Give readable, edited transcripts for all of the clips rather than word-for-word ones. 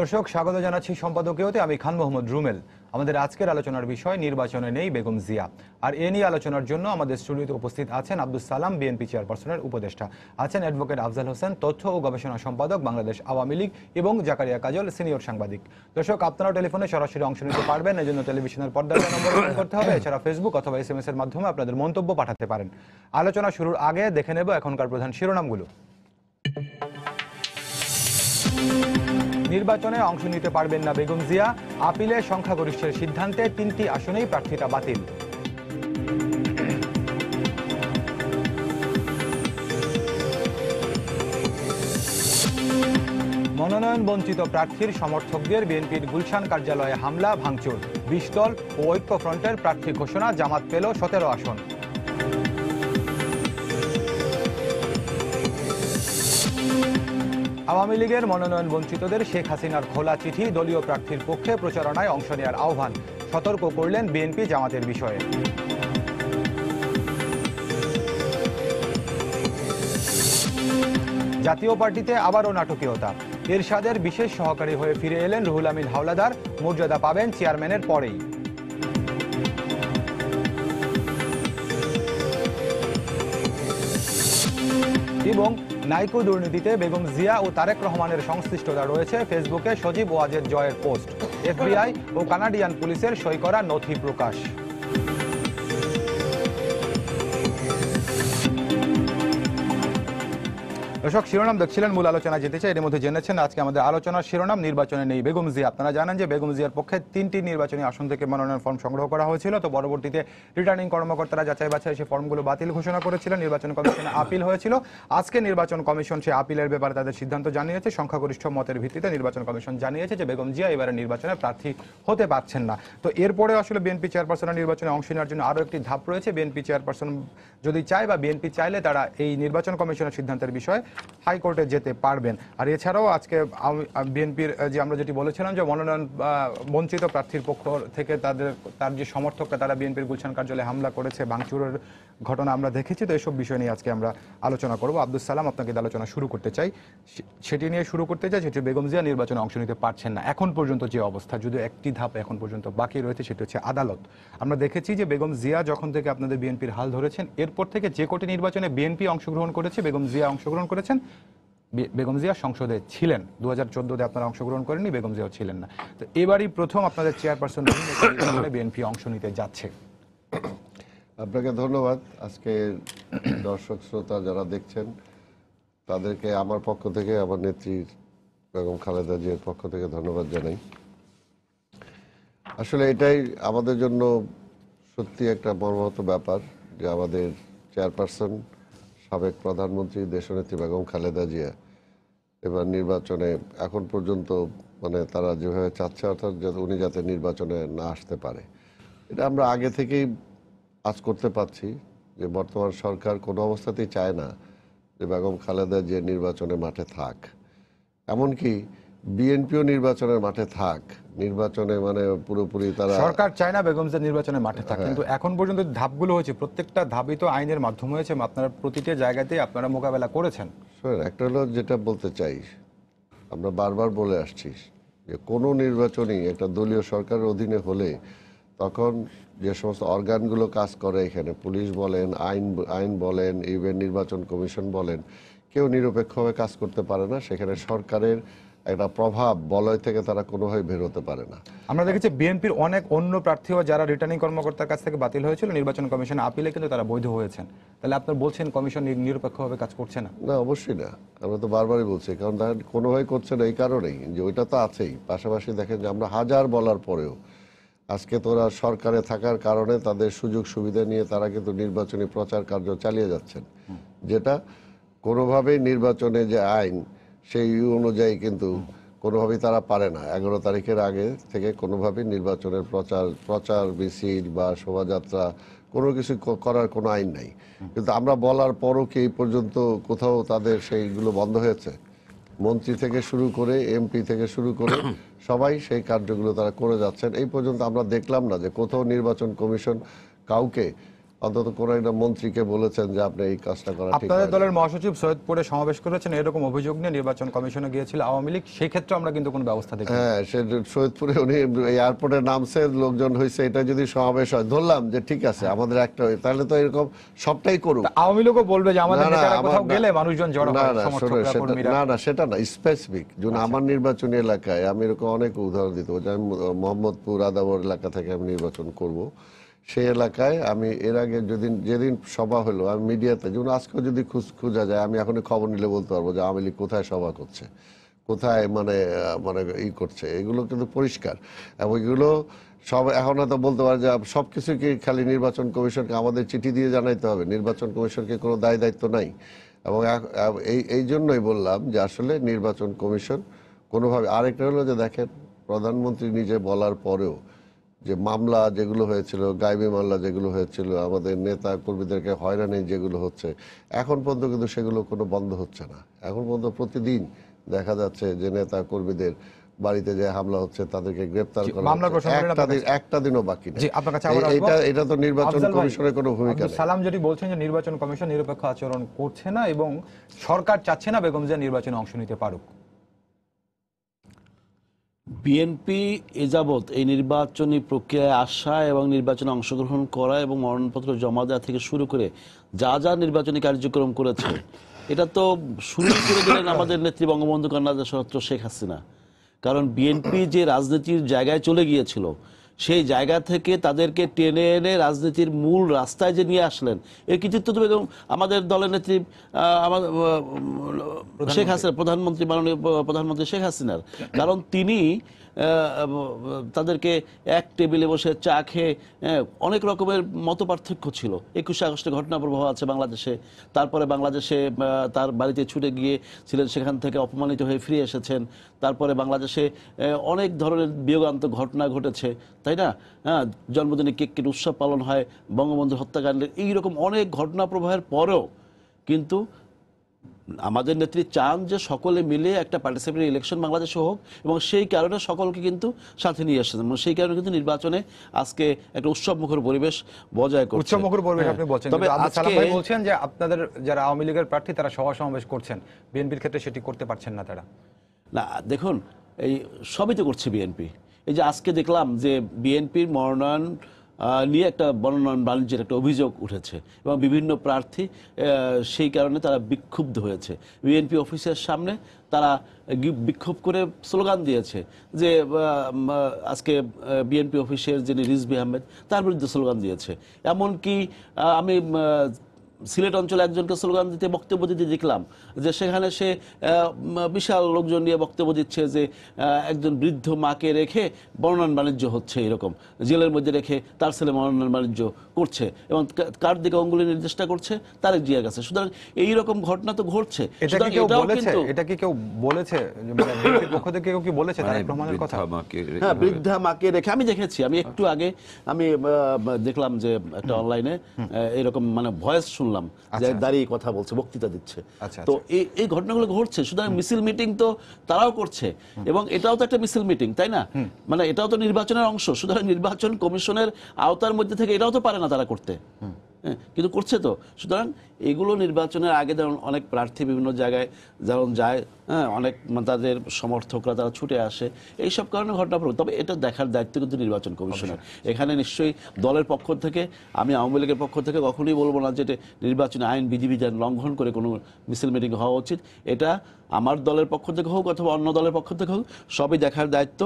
দর্শক স্বাগত জানাচ্ছি সম্পাদকীয়তে। আমি খান মুহাম্মদ রুমের। আমাদের আজকের আলোচনার বিষয় নির্বাচনে নেই বেগম জিয়া, আর এ নিয়ে আলোচনার জন্য আমাদের স্টুডিওতে উপস্থিত আছেন আবদুস সালাম, বিএনপি চেয়ারপারসনের উপদেষ্টা, আছেন অ্যাডভোকেট আফজাল হোসেন, তথ্য ও গবেষণা সম্পাদক, বাংলাদেশ আওয়ামী লীগ, এবং জাকারিয়া কাজল, সিনিয়র সাংবাদিক। দর্শক আপনারা টেলিফোনে সরাসরি অংশ নিতে পারবেন, এজন্য টেলিভিশনের পর্দার নম্বর ফোন করতে হবে। এছাড়া ফেসবুক অথবা SMS এর মাধ্যমে আপনাদের মন্তব্য পাঠাতে পারেন। আলোচনা শুরুর আগে দেখে নেব এখনকার প্রধান শিরোনামগুলো। নির্বাচনে অংশ নিতে পারবেন না বেগম জিয়া, আপিলে সংখ্যাগরিষ্ঠের সিদ্ধান্তে 3টি আসনেই প্রার্থিতা বাতিল। মনোনয়ন বঞ্চিত প্রার্থীর সমর্থকদের বিএনপির গুলশান কার্যালয়ে হামলা, ভাঙচুর। 20 দল ও ঐক্যফ্রন্টের প্রার্থী ঘোষণা, জামাত পেল 17 আসন। আওয়ামী লীগের মনোনয়ন বঞ্চিতদের শেখ হাসিনার খোলা চিঠি, দলীয় প্রার্থীর পক্ষে প্রচারণায় অংশ নেওয়ার আহ্বান, সতর্ক করলেন বিএনপি জামাতের বিষয়ে। জাতীয় পার্টিতে আবারও নাটকীয়তা, এরশাদের বিশেষ সহকারী হয়ে ফিরে এলেন রুহুল আমিন হাওলাদার, মর্যাদা পাবেন চেয়ারম্যানের পরেই। এবং নাইকো দুর্নীতিতে বেগম জিয়া ও তারেক রহমানের সংশ্লিষ্টতা রয়েছে, ফেসবুকে সজীব ওয়াজেদ জয়ের পোস্ট, FBI ও কানাডিয়ান পুলিশের সই করা নথি প্রকাশ। দর্শক শিরোনাম দেখছিলেন, মূল আলোচনা যেতে চাই। এর মধ্যে জেনেছেন আজকে আমাদের আলোচনার শিরোনাম নির্বাচনে নেই বেগম জিয়া। আপনারা জানেন যে বেগম জিয়ার পক্ষে 3টি নির্বাচনী আসন থেকে মনোনয়ন ফর্ম সংগ্রহ করা হয়েছিল, তো পরবর্তীতে রিটার্নিং কর্মকর্তারা যাচাই বাছাই সেই ফর্মগুলো বাতিল ঘোষণা করেছিলেন। নির্বাচন কমিশনে আপিল হয়েছিল, আজকে নির্বাচন কমিশন সেই আপিলের ব্যাপারে তাদের সিদ্ধান্ত জানিয়েছে। সংখ্যাগরিষ্ঠ মতের ভিত্তিতে নির্বাচন কমিশন জানিয়েছে যে বেগম জিয়া এবারে নির্বাচনে প্রার্থী হতে পারছেন না। তো এরপরে আসলে বিএনপি চেয়ারপারসনের নির্বাচনে অংশ নেওয়ার জন্য আরও একটি ধাপ রয়েছে। বিএনপি চেয়ারপারসন যদি চায় বা বিএনপি চাইলে তারা এই নির্বাচন কমিশনের সিদ্ধান্তের বিষয়ে হাইকোর্টে যেতে পারবেন। আর এছাড়াও আজকে বিএনপির যে আমরা যেটি বলেছিলাম যে মনোনয়ন বঞ্চিত প্রার্থীর পক্ষ থেকে তার যে সমর্থকরা তারা বিএনপির গুলশান কার্যালয়ে হামলা করেছে, ভাঙচুরের ঘটনা আমরা দেখেছি। তো এসব বিষয় নিয়ে আজকে আমরা আলোচনা করব। আবদুস সালাম, আপনাকে আলোচনা শুরু করতে চাই, সেটি নিয়ে শুরু করতে চাই। সেটি বেগম জিয়া নির্বাচনে অংশ নিতে পারছেন না, এখন পর্যন্ত যে অবস্থা, যদিও একটি ধাপ এখন পর্যন্ত বাকি রয়েছে, সেটি হচ্ছে আদালত। আমরা দেখেছি যে বেগম জিয়া যখন থেকে আপনাদের বিএনপির হাল ধরেছেন, এরপর থেকে যে কোটি নির্বাচনে বিএনপি অংশগ্রহণ করেছে, বেগম জিয়া অংশগ্রহণ করেছেন। বেগম জিয়া সংসদে ছিলেন 2014-তে, আপনারা অংশগ্রহণ করেননি, বেগম জিয়াও ছিলেন না। তো এবারই প্রথম আপনাদের চেয়ারপারসন বিএনপি অংশ নিতে যাচ্ছে। আপনাকে ধন্যবাদ। আজকে দর্শক শ্রোতা যারা দেখছেন তাদেরকে আমার পক্ষ থেকে, আমার নেত্রী বেগম খালেদা জিয়ার পক্ষ থেকে ধন্যবাদ জানাই। আসলে এটাই আমাদের জন্য সত্যি একটা মর্মাহত ব্যাপার যে আমাদের চেয়ারপারসন সাবেক প্রধানমন্ত্রী দেশনেত্রী বেগম খালেদা জিয়া এবার নির্বাচনে এখন পর্যন্ত তারা যেভাবে চাচ্ছে, অর্থাৎ উনি যাতে নির্বাচনে না আসতে পারে, এটা আমরা আগে থেকেই আজ করতে পারছি যে বর্তমান সরকার কোনো অবস্থাতেই চায় না যে বেগম খালেদা জিয়া নির্বাচনে মাঠে থাক, এমনকি বিএনপিও নির্বাচনের মাঠে থাক। নির্বাচনে পুরোপুরি তারা সরকার চায় না বেগম জিয়া নির্বাচনের মাঠে থাক, কিন্তু এখন পর্যন্ত ধাপগুলো হয়েছে, প্রত্যেকটা ধাপই তো আইনের মাধ্যমে হয়েছে, আপনারা প্রতিটা জায়গাতেই আপনারা মোকাবেলা করেছেন। একটা হলো যেটা বলতে চাই, আমরা বারবার বলে আসছি যে কোনো নির্বাচনই একটা দলীয় সরকারের অধীনে হলে তখন যে সমস্ত অর্গানগুলো কাজ করে, এখানে পুলিশ বলেন, আইন বলেন, ইভেন নির্বাচন কমিশন বলেন, কেউ নিরপেক্ষভাবে কাজ করতে পারে না। সেখানে সরকারের একটা প্রভাব বলয় থেকে তারা কোনোভাবে বের হতে পারে না। আমরা দেখেছি বিএনপির অনেক অন্য প্রার্থীও যারা রিটার্নিং কর্মকর্তার কাছ থেকে বাতিল হয়েছিল, নির্বাচন কমিশন আপিলে কিন্তু তারা বৈধ হয়েছেন। তাহলে আপনারা বলছেন কমিশন নিরপেক্ষভাবে কাজ করছে না? না, অবশ্যই না, আমরা তো বারবারই বলছি, কারণ তারা কোনোভাবে করছে না এই কারণেই যে ওইটা তো আছেই, পাশাপাশি দেখেন যে আমরা হাজার বলার পরেও আজকে তোরা সরকারে থাকার কারণে তাদের সুযোগ সুবিধা নিয়ে তারা কিন্তু নির্বাচনী প্রচার কার্য চালিয়ে যাচ্ছেন, যেটা কোনোভাবেই নির্বাচনে যে আইন সেই অনুযায়ী কিন্তু কোনোভাবেই তারা পারে না। 11 তারিখের আগে থেকে কোনোভাবেই নির্বাচনের প্রচার মিছিল বা শোভাযাত্রা কোনো কিছু করার কোনো আইন নাই, কিন্তু আমরা বলার পরও কি এই পর্যন্ত কোথাও তাদের সেইগুলো বন্ধ হয়েছে? মন্ত্রী থেকে শুরু করে MP থেকে শুরু করে সবাই সেই কার্যগুলো তারা করে যাচ্ছেন। এই পর্যন্ত আমরা দেখলাম না যে কোথাও নির্বাচন কমিশন কাউকে অন্তত কোন একটা মন্ত্রীকে বলেছেন যে আপনি এই কাজটা করা ঠিক। আপনাদের দলের মহাসচিব সৈয়দপুরে সমাবেশ করেছেন এরকম অভিযোগ নিয়ে নির্বাচন কমিশনে গিয়েছিল আওয়ামী লীগ, সেই ক্ষেত্রে আমরা কিন্তু কোনো ব্যবস্থা দেখি। হ্যাঁ, সৈয়দপুরে উনি এয়ারপোর্টে নামছে, লোকজন হয়েছে, এটা যদি সমাবেশ হয় ধরলাম যে ঠিক আছে আমাদের একটা, তাহলে তো এরকম সবটাই করুক। আওয়ামী লীগও বলবে যে আমাদের নেতারা কোথাও গেলে মানুষজন জড়ো হয় সমর্থকরা কর্মীরা। না না সেটা না, স্পেসিফিক যেমন আমার নির্বাচনী এলাকায় আমি এরকম অনেক উদাহরণ দিতে পারি। আমি মোহাম্মদপুর আদাবর এলাকা থেকে আমি নির্বাচন করব, সেই এলাকায় আমি এর আগে যেদিন সভা হলো আমি মিডিয়াতে, যেমন আজকেও যদি খোঁজা যায় আমি এখন খবর নিলে বলতে পারবো যে আওয়ামী লীগ কোথায় সভা করছে, কোথায় মানে মানে ই করছে, এগুলো কিন্তু পরিষ্কার। এবং এগুলো সব এখন হয়তো বলতে পারে যে সব কিছুকে খালি নির্বাচন কমিশনকে আমাদের চিঠি দিয়ে জানাইতে হবে, নির্বাচন কমিশনকে কোনো দায় দায়িত্ব নাই। এবং এই জন্যই বললাম যে আসলে নির্বাচন কমিশন কোনোভাবে, আরেকটা হলো যে দেখেন প্রধানমন্ত্রী নিজে বলার পরেও যে মামলা যেগুলো হয়েছিল, গায়েবী মামলা যেগুলো হয়েছিল, আমাদের নেতা কর্মীদেরকে হয়রানি যেগুলো হচ্ছে, এখন পর্যন্ত কিন্তু সেগুলো কোনো বন্ধ হচ্ছে না। এখন পর্যন্ত প্রতিদিন দেখা যাচ্ছে যে নেতা কর্মীদের বাড়িতে যে হামলা হচ্ছে, তাদেরকে গ্রেফতার করা একটা দিনও বাকি নেই। এটা তো নির্বাচন কমিশনের কোনো ভূমিকা নেই। সালাম যেটি বলছেন যে নির্বাচন কমিশন নিরপেক্ষ আচরণ করছে না এবং সরকার চাচ্ছে না বেগম জিয়া নির্বাচনে অংশ নিতে পারুক। বিএনপি এযাবৎ এই নির্বাচনী প্রক্রিয়ায় আসা এবং নির্বাচনে অংশগ্রহণ করা এবং মনোনয়নপত্র জমা দেওয়া থেকে শুরু করে যা যা নির্বাচনী কার্যক্রম করেছে, এটা তো শুরু করে দিলেন আমাদের নেত্রী বঙ্গবন্ধু কন্যা সহস্র শেখ হাসিনা। কারণ বিএনপি যে রাজনীতির জায়গায় চলে গিয়েছিল সেই জায়গা থেকে তাদেরকে টেনে এনে রাজনীতির মূল রাস্তায় যে নিয়ে আসলেন, এর কৃতিত্ব তো আমাদের দলের নেত্রী আমাদের শেখ হাসিনা, প্রধানমন্ত্রী, মাননীয় প্রধানমন্ত্রী শেখ হাসিনার। কারণ তিনি তাদেরকে এক টেবিলে বসে চা খেয়ে অনেক রকমের মত পার্থক্য ছিল। 21শে আগস্টে ঘটনা প্রবাহ আছে বাংলাদেশে, তারপরে বাংলাদেশে তার বাড়িতে ছুটে গিয়েছিলেন, সেখান থেকে অপমানিত হয়ে ফিরে এসেছেন, তারপরে বাংলাদেশে অনেক ধরনের বিয়োগান্ত ঘটনা ঘটেছে, তাই না? হ্যাঁ, জন্মদিনে কেক কেটে উৎসব পালন হয়, বঙ্গবন্ধু হত্যাকাণ্ডের এইরকম অনেক ঘটনা প্রবাহের পরেও কিন্তু আমাদের নেত্রী চান যে সকলে মিলে একটা পার্টিসিপেটরি ইলেকশন বাংলাদেশে হোক, এবং সেই কারণে সকলকে কিন্তু সাথে নিয়ে আসছেন এবং সেই কারণে কিন্তু নির্বাচনে আজকে একটা উৎসবমুখর পরিবেশ বজায় করছে। উৎসবমুখর পরিবেশ আপনি বলছেন, তবে আবদুস সালাম ভাই বলছেন যে আপনাদের যারা আওয়ামী লীগের প্রার্থী তারা সভা সমাবেশ করছেন, বিএনপির ক্ষেত্রে সেটি করতে পারছেন না তারা। না দেখুন, এই সবই তো করছে বিএনপি। এই যে আজকে দেখলাম যে বিএনপির মনোনয়ন নিয়ে একটা মনোনয়ন বাণিজ্যের একটা অভিযোগ উঠেছে এবং বিভিন্ন প্রার্থী সেই কারণে তারা বিক্ষুব্ধ হয়েছে। বিএনপি অফিসের সামনে তারা বিক্ষোভ করে স্লোগান দিয়েছে, যে আজকে বিএনপি অফিসের যিনি রিজভী আহমেদ তার বিরুদ্ধে স্লোগান দিয়েছে। এমনকি আমি সিলেট অঞ্চলে একজনকে স্লোগান দিতে বক্তব্য দিতে দেখলাম যে সেখানে সে বিশাল লোকজন নিয়ে বক্তব্য দিচ্ছে যে একজন বৃদ্ধ মাকে রেখে মনোনয়ন বাণিজ্য হচ্ছে, এরকম জেলের মধ্যে রেখে তার ছেলে মনোনয়ন বাণিজ্য করছে এবং কার দিকে অঙ্গুলি নির্দেশটা করছে, তারেক জিয়ার কাছে। সুতরাং এইরকম ঘটনা তো ঘটছে। এটা কি কেউ বলেছে পক্ষ থেকে? কেউ কি বলেছে প্রমাণের কথা? হ্যাঁ, বৃদ্ধা মাকে রেখে আমি দেখেছি। আমি একটু আগে আমি দেখলাম যে একটা অনলাইনে এরকম মানে ভয়েস শুনলাম যে দাঁড়িয়ে কথা বলছে, বক্তৃতা দিচ্ছে। তো এই ঘটনাগুলো ঘটছে। সুতরাং মিছিল মিটিং তো তারাও করছে এবং এটাও তো একটা মিছিল মিটিং, তাই না? মানে এটাও তো নির্বাচনের অংশ। সুতরাং নির্বাচন কমিশনের আওতার মধ্যে থেকে এটাও তো পারে না তারা করতে, কিন্তু করছে তো। সুতরাং এগুলো নির্বাচনের আগে যেমন অনেক প্রার্থী বিভিন্ন জায়গায় যেমন যায়, হ্যাঁ, অনেক তাদের সমর্থকরা তারা ছুটে আসে, এইসব কারণে ঘটনা পড়বে। তবে এটা দেখার দায়িত্ব কিন্তু নির্বাচন কমিশনের। এখানে নিশ্চয়ই দলের পক্ষ থেকে, আমি আওয়ামী লীগের পক্ষ থেকে কখনোই বলবো না যে এটা নির্বাচনী আইন বিধিবিধান লঙ্ঘন করে কোনো মিছিল মিটিং হওয়া উচিত। এটা আমার দলের পক্ষ থেকে হোক অথবা অন্য দলের পক্ষ থেকে হোক, সবই দেখার দায়িত্ব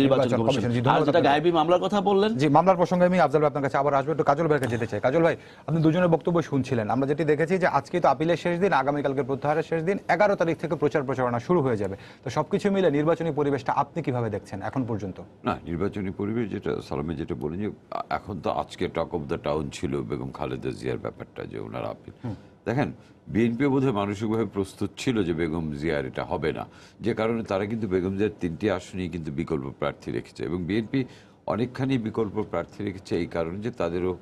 নির্বাচন কমিশন। যেটা গায়েবী মামলার কথা বললেন, যে মামলার প্রসঙ্গে আমি আফজাল ভাই আপনার কাছে আবার আসবো, একটু কাজল ভাইয়ের কাছে যেতে চাই। কাজল ভাই, আপনি দুজনের বক্তব্য শুনছিলেন। আমরা যেটি দেখেছি যে আজকে তো আপিলের শেষ দিন, আগামীকালকে প্রত্যাহারের শেষ দিন, 11 তারিখ থেকে প্রচার প্রচারণা শুরু হয়ে যাবে। তো সবকিছু মিলে নির্বাচনী পরিবেশটা আপনি কিভাবে দেখছেন এখন পর্যন্ত? না, নির্বাচনী পরিবেশ যেটা সালামে যেটা বলেন যে এখন তো আজকে টক অফ দ্য টাউন ছিল বেগম খালেদা জিয়ার ব্যাপারটা, যে ওনার আপিল। দেখেন বিএনপি বোধহয় মানসিকভাবে প্রস্তুত ছিল যে বেগম জিয়ার এটা হবে না, যে কারণে তারা কিন্তু বেগম জিয়ার 3টি আসনেই কিন্তু বিকল্প প্রার্থী রেখেছে। এবং বিএনপি অনেকখানি বিকল্প প্রার্থী রেখেছে এই কারণে যে তাদেরও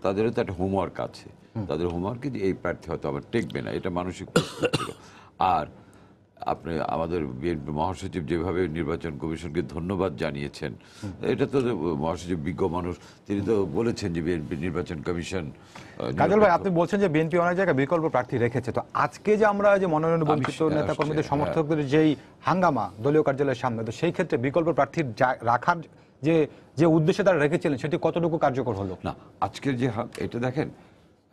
তো একটা হোমওয়ার্ক আছে, তাদের হোমওয়ার্কে যে এই প্রার্থী হয়তো আবার টেকবে না, এটা মানসিক প্রস্তুত ছিল। আর আপনি আমাদের বিএনপি মহাসচিব যেভাবে নির্বাচন কমিশনকে ধন্যবাদ জানিয়েছেন, এটা তো মহাসচিব বিজ্ঞ মানুষ, তিনি তো বলেছেন যে বিএনপি নির্বাচন কমিশন। কাজল ভাই, আপনি বলছেন যে বিএনপি অনেক জায়গায় বিকল্প প্রার্থী রেখেছে, তো আজকে যে আমরা যে মনোনয়ন বঞ্চিত নেতা কর্মীদের সমর্থকদের যেই হাঙ্গামা দলীয় কার্যালয়ের সামনে, তো সেই ক্ষেত্রে বিকল্প প্রার্থী রাখার যে যে উদ্দেশ্যে তারা রেখেছিলেন সেটি কতটুকু কার্যকর হলো? না আজকের যে এটা দেখেন,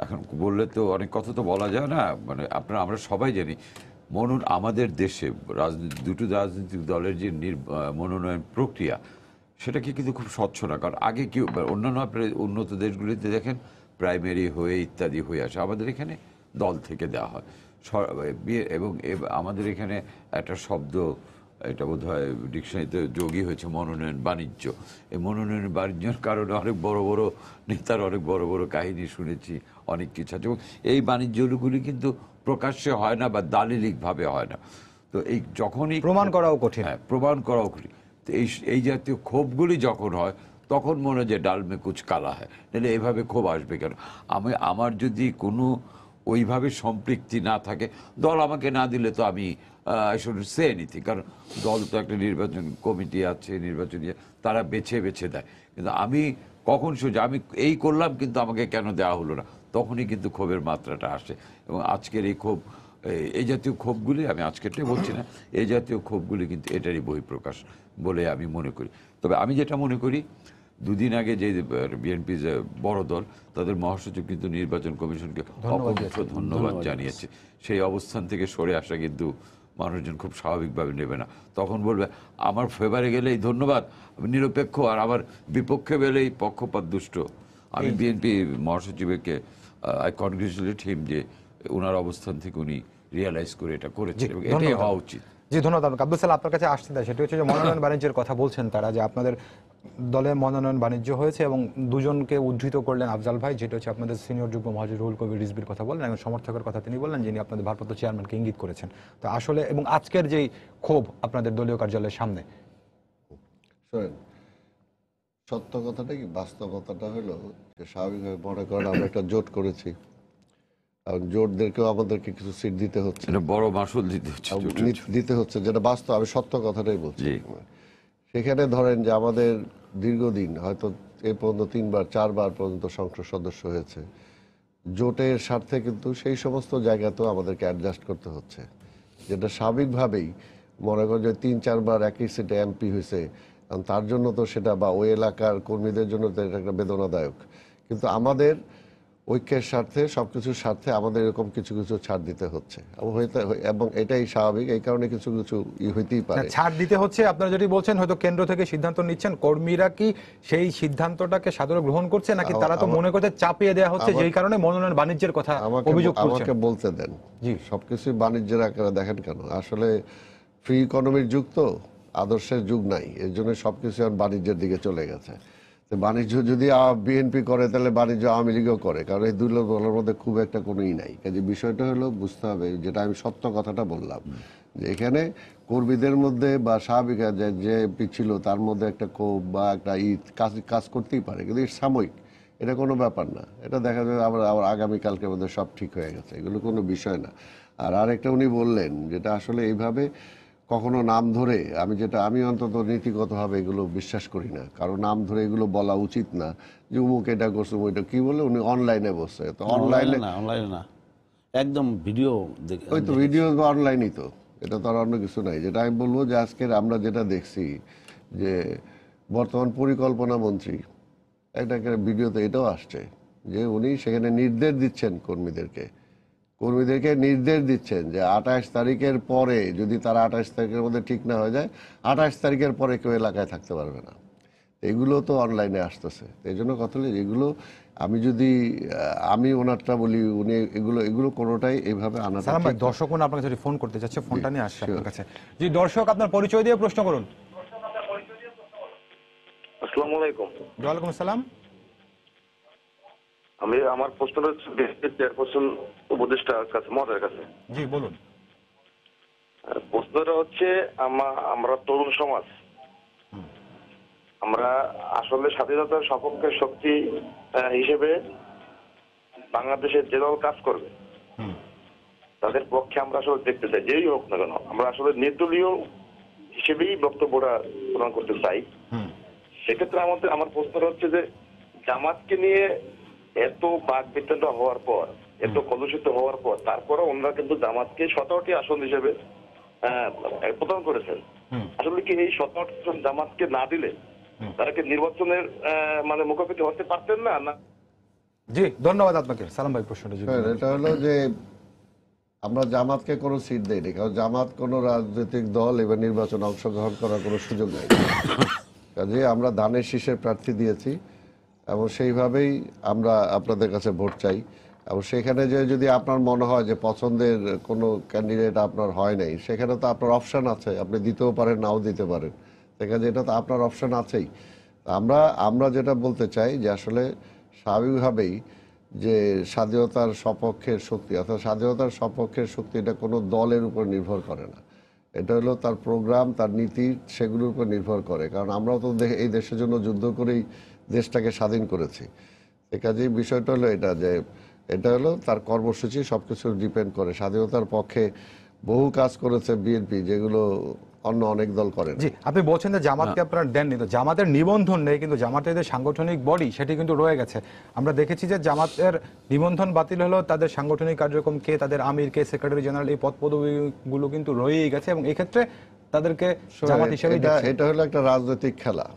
এখন বললে তো অনেক কথা তো বলা যায় না, মানে আপনারা আমরা সবাই জানি মনোনয়ন আমাদের দেশে দুটো রাজনৈতিক দলের যে মনোনয়ন প্রক্রিয়া সেটা কি কিন্তু খুব স্বচ্ছ না। কারণ আগে কি অন্যান্য উন্নত দেশগুলিতে দেখেন প্রাইমারি হয়ে ইত্যাদি হয়ে আসে, আমাদের এখানে দল থেকে দেওয়া হয়। এবং আমাদের এখানে একটা শব্দ, এটা বোধ হয় ডিকশনারিতে যোগী হয়েছে, মনোনয়ন বাণিজ্য। এই মনোনয়ন বাণিজ্যের কারণে অনেক বড় বড় নেতার অনেক বড় বড় কাহিনী শুনেছি, অনেক কিছু আছে। এবং এই বাণিজ্যগুলি কিন্তু প্রকাশ্যে হয় না বা দালিলিকভাবে হয় না, তো এই যখনই প্রমাণ করাও কঠিন, হ্যাঁ প্রমাণ করাও কঠিন। তো এই জাতীয় ক্ষোভগুলি যখন হয় তখন মনে হয় যে ডালমে কুচ কালা হয়, নাহলে এইভাবে ক্ষোভ আসবে কেন? আমার যদি কোনো ওইভাবে সম্পৃক্তি না থাকে, দল আমাকে না দিলে তো আমি সে এনিথিং, কারণ দল তো একটা নির্বাচন কমিটি আছে, নির্বাচনী তারা বেছে বেছে দেয়। কিন্তু আমি কখন সোজা আমি এই করলাম কিন্তু আমাকে কেন দেওয়া হলো না, তখনই কিন্তু ক্ষোভের মাত্রাটা আসে। এবং আজকের এই ক্ষোভ, এই জাতীয় ক্ষোভগুলি, আমি আজকেরটাই বলছি না, এই জাতীয় ক্ষোভগুলি কিন্তু এটারই বহিঃপ্রকাশ বলে আমি মনে করি। তবে আমি যেটা মনে করি, দুদিন আগে যে বিএনপি যে বড় দল তাদের মহাসচিব কিন্তু নির্বাচন কমিশনকে অপরন্ত ধন্যবাদ জানিয়েছে, সেই অবস্থান থেকে সরে আসা কিন্তু মানুষজন খুব স্বাভাবিকভাবে নেবে না। তখন বলবে আমার ফেভারে গেলেই ধন্যবাদ, আমি নিরপেক্ষ, আর আমার বিপক্ষে গেলেই পক্ষপাত দুষ্ট। আমি বিএনপি মহাসচিবকে আই কনগ্রেচুলেট হিম যে ওনার অবস্থান থেকে উনি রিয়ালাইজ করে এটা করেছেন, এটাই হওয়া উচিত। জি ধন্যবাদ আবদুস সালাম, আপনার কাছে আসতে চাই, সেটা হচ্ছে যে মনোনয়ন বাণিজ্যের কথা বলছেন তারা, যে আপনাদের দলের মনোনয়ন বাণিজ্য হয়েছে এবং দুজনকে উদ্ধৃত করলেন আফজাল ভাই, যেটা হচ্ছে আপনাদের সিনিয়র যুগ্ম মহাসচিব রুহুল কবির রিজভীর কথা বললেন এবং সমর্থকের কথা তিনি বললেন যিনি আপনাদের ভারপ্রাপ্ত চেয়ারম্যানকে ইঙ্গিত করেছেন। তো আসলে এবং আজকের যেই ক্ষোভ আপনাদের দলীয় কার্যালয়ের সামনে, সত্য কথাটা কি বাস্তবতাটা হলো যে স্বাভাবিকভাবে মনে করেন আমরা একটা জোট করেছি, আর জোটদেরকেও আমাদেরকে কিছু সিট দিতে হচ্ছে, বড় মাসুল দিতে হচ্ছে, যেটা বাস্তব, আমি সত্য কথাটাই বলছি। সেখানে ধরেন যে আমাদের দীর্ঘদিন হয়তো এ পর্যন্ত তিনবার চারবার পর্যন্ত সংসদ সদস্য হয়েছে, জোটের স্বার্থে কিন্তু সেই সমস্ত জায়গাতেও আমাদেরকে অ্যাডজাস্ট করতে হচ্ছে, যেটা স্বাভাবিকভাবেই মনে করেন যে তিন চারবার একই সিটে এমপি হয়েছে, কারণ তার জন্য তো সেটা বা ওই এলাকার কর্মীদের জন্য তো এটা একটা বেদনাদায়ক। কিন্তু আমাদের ঐক্যের স্বার্থে সব কিছুর স্বার্থে আমাদের এরকম কিছু কিছু ছাড় দিতে হচ্ছে, এবং এটাই স্বাভাবিক, এই কারণে কিছু কিছু হইতেই পারে, ছাড় দিতে হচ্ছে। আপনারা যেটি বলছেন হয়তো কেন্দ্র থেকে সিদ্ধান্ত নিচ্ছেন, কর্মীরা কি সেই সিদ্ধান্তটাকে সাদরে গ্রহণ করছে নাকি তারা তো মনে করতে চাপিয়ে দেওয়া হচ্ছে, যেই কারণে মনোনয়ন বাণিজ্যের কথা অভিযোগ করছেন? আমাকে বলতে দেন, জি সবকিছু বাণিজ্যের আকারে দেখেন কেন, আসলে ফ্রি ইকোনমির যুগ তো, আদর্শের যুগ নাই, এর জন্য সবকিছু এখন বাণিজ্যের দিকে চলে গেছে। তো বাণিজ্য যদি বিএনপি করে তাহলে বাণিজ্য আওয়ামী লীগও করে, কারণ এই দুই দলের মধ্যে খুব একটা কোনোই নাই। কাজে বিষয়টা হলো বুঝতে হবে, যেটা আমি সত্য কথাটা বললাম, যে এখানে কর্মীদের মধ্যে বা স্বাভাবিক যে পিছিল তার মধ্যে একটা ক্ষোভ বা একটা ঈদ কাজ করতেই পারে, কিন্তু এটা সাময়িক, এটা কোনো ব্যাপার না, এটা দেখা যাবে আবার আগামীকালকের মধ্যে সব ঠিক হয়ে গেছে, এগুলো কোনো বিষয় না। আর আরেকটা উনি বললেন যেটা আসলে এইভাবে কখনো নাম ধরে, আমি যেটা আমি অন্তত নীতিগতভাবে এগুলো বিশ্বাস করি না, কারণ নাম ধরে এগুলো বলা উচিত না, যে উমুক এটা করছে ওইটা, কি বলে উনি অনলাইনে বসছে, তো অনলাইনে না, অনলাইনে না, একদম ভিডিও দেখে, ওই তো ভিডিও বা অনলাইনই তো, এটা তো আর অন্য কিছু নাই। যেটা আমি বলবো যে আজকের আমরা যেটা দেখছি যে বর্তমান পরিকল্পনা মন্ত্রী একটা ভিডিওতে এটাও আসছে যে উনি সেখানে নির্দেশ দিচ্ছেন কর্মীদেরকে নির্দেশ দিচ্ছেন যে 28 তারিখের পরে যদি তারা 28 তারিখের মধ্যে ঠিক না হয়ে যায়, 28 তারিখের পরে কেউ এলাকায় থাকতে পারবে না। এগুলো তো অনলাইনে আসতেছে, এই জন্য কথা হলো এগুলো আমি যদি আমি ওনারটা বলি, উনি এগুলো এগুলো কোনোটাই এইভাবে আনা। দর্শক আপনার কাছে ফোন করতে চাচ্ছে, ফোনটা নিয়ে আসছে আপনার কাছে। জি দর্শক, আপনার পরিচয় দিয়ে প্রশ্ন করুন। আসসালামু আলাইকুম। ওয়ালাইকুম আসসালাম। আমি আমার প্রশ্নটা চেয়ারপারসন উপদেষ্টার কাছে, মহোদয়ের কাছে। জি বলুন। প্রশ্নটা হচ্ছে আমরা তরুণ সমাজ, আমরা আসলে স্বাধীনতার সপক্ষের শক্তি হিসেবে বাংলাদেশের যে দল কাজ করবে তাদের পক্ষে আমরা আসলে দেখতে চাই, যেই হোক না কেন আমরা আসলে নেতলীয় হিসেবেই বক্তব্যটা প্রদান করতে চাই। সেক্ষেত্রে আমাদের আমার প্রশ্নটা হচ্ছে যে জামাতকে নিয়ে এত বাক বিতণ্ড হওয়ার পর, এত কলুষিত হওয়ার পর, তারপরে ওনারা কিন্তু জামাতকে ১৭টি আসন হিসেবে প্রদান করেছেন। আসলে কি এই ১৭টি আসন জামাতকে না দিলে তারা কি নির্বাচনের মানে মুখোমুখি হতে পারতেন না? জি, ধন্যবাদ আপনাকে সালাম ভাই। প্রশ্নটা এটা হলো যে আমরা জামাতকে কোনো সিট দেইনি, কারণ জামাত কোনো রাজনৈতিক দল এবার নির্বাচনে অংশগ্রহণ করার কোনো সুযোগ নেই। কাজে আমরা ধানের শীষে প্রার্থী দিয়েছি এবং সেইভাবেই আমরা আপনাদের কাছে ভোট চাই। এবং সেখানে যে যদি আপনার মনে হয় যে পছন্দের কোনো ক্যান্ডিডেট আপনার হয় নাই, সেখানে তো আপনার অপশান আছে, আপনি দিতেও পারেন নাও দিতে পারেন। সেখানে এটা তো আপনার অপশান আছেই। আমরা আমরা যেটা বলতে চাই যে আসলে স্বাভাবিকভাবেই যে স্বাধীনতার সপক্ষের শক্তি, অর্থাৎ স্বাধীনতার সপক্ষের শক্তি এটা কোনো দলের উপর নির্ভর করে না, এটা হলো তার প্রোগ্রাম, তার নীতি, সেগুলোর উপর নির্ভর করে। কারণ আমরাও তো এই দেশের জন্য যুদ্ধ করেই দেশটাকে স্বাধীন করেছি। সে কাজেই বিষয়টা হলো এটা যে এটা হলো তার কর্মসূচি, সব কিছু ডিপেন্ড করে। স্বাধীনতার পক্ষে বহু কাজ করেছে বিএনপি, যেগুলো অন্য অনেক দল করে। জি, আপনি বলছেন যে জামাতকে আপনারা দেননি, তো জামাতের নিবন্ধন নেই, কিন্তু জামাতের সাংগঠনিক বডি সেটি কিন্তু রয়ে গেছে। আমরা দেখেছি যে জামাতের নিবন্ধন বাতিল হলো, তাদের সাংগঠনিক কার্যক্রম কে, তাদের আমির কে, সেক্রেটারি জেনারেল, এই পদ পদবিগুলো কিন্তু রয়েই গেছে। এবং এক্ষেত্রে তাদেরকে জামাত হিসেবে এটা হলো একটা রাজনৈতিক খেলা।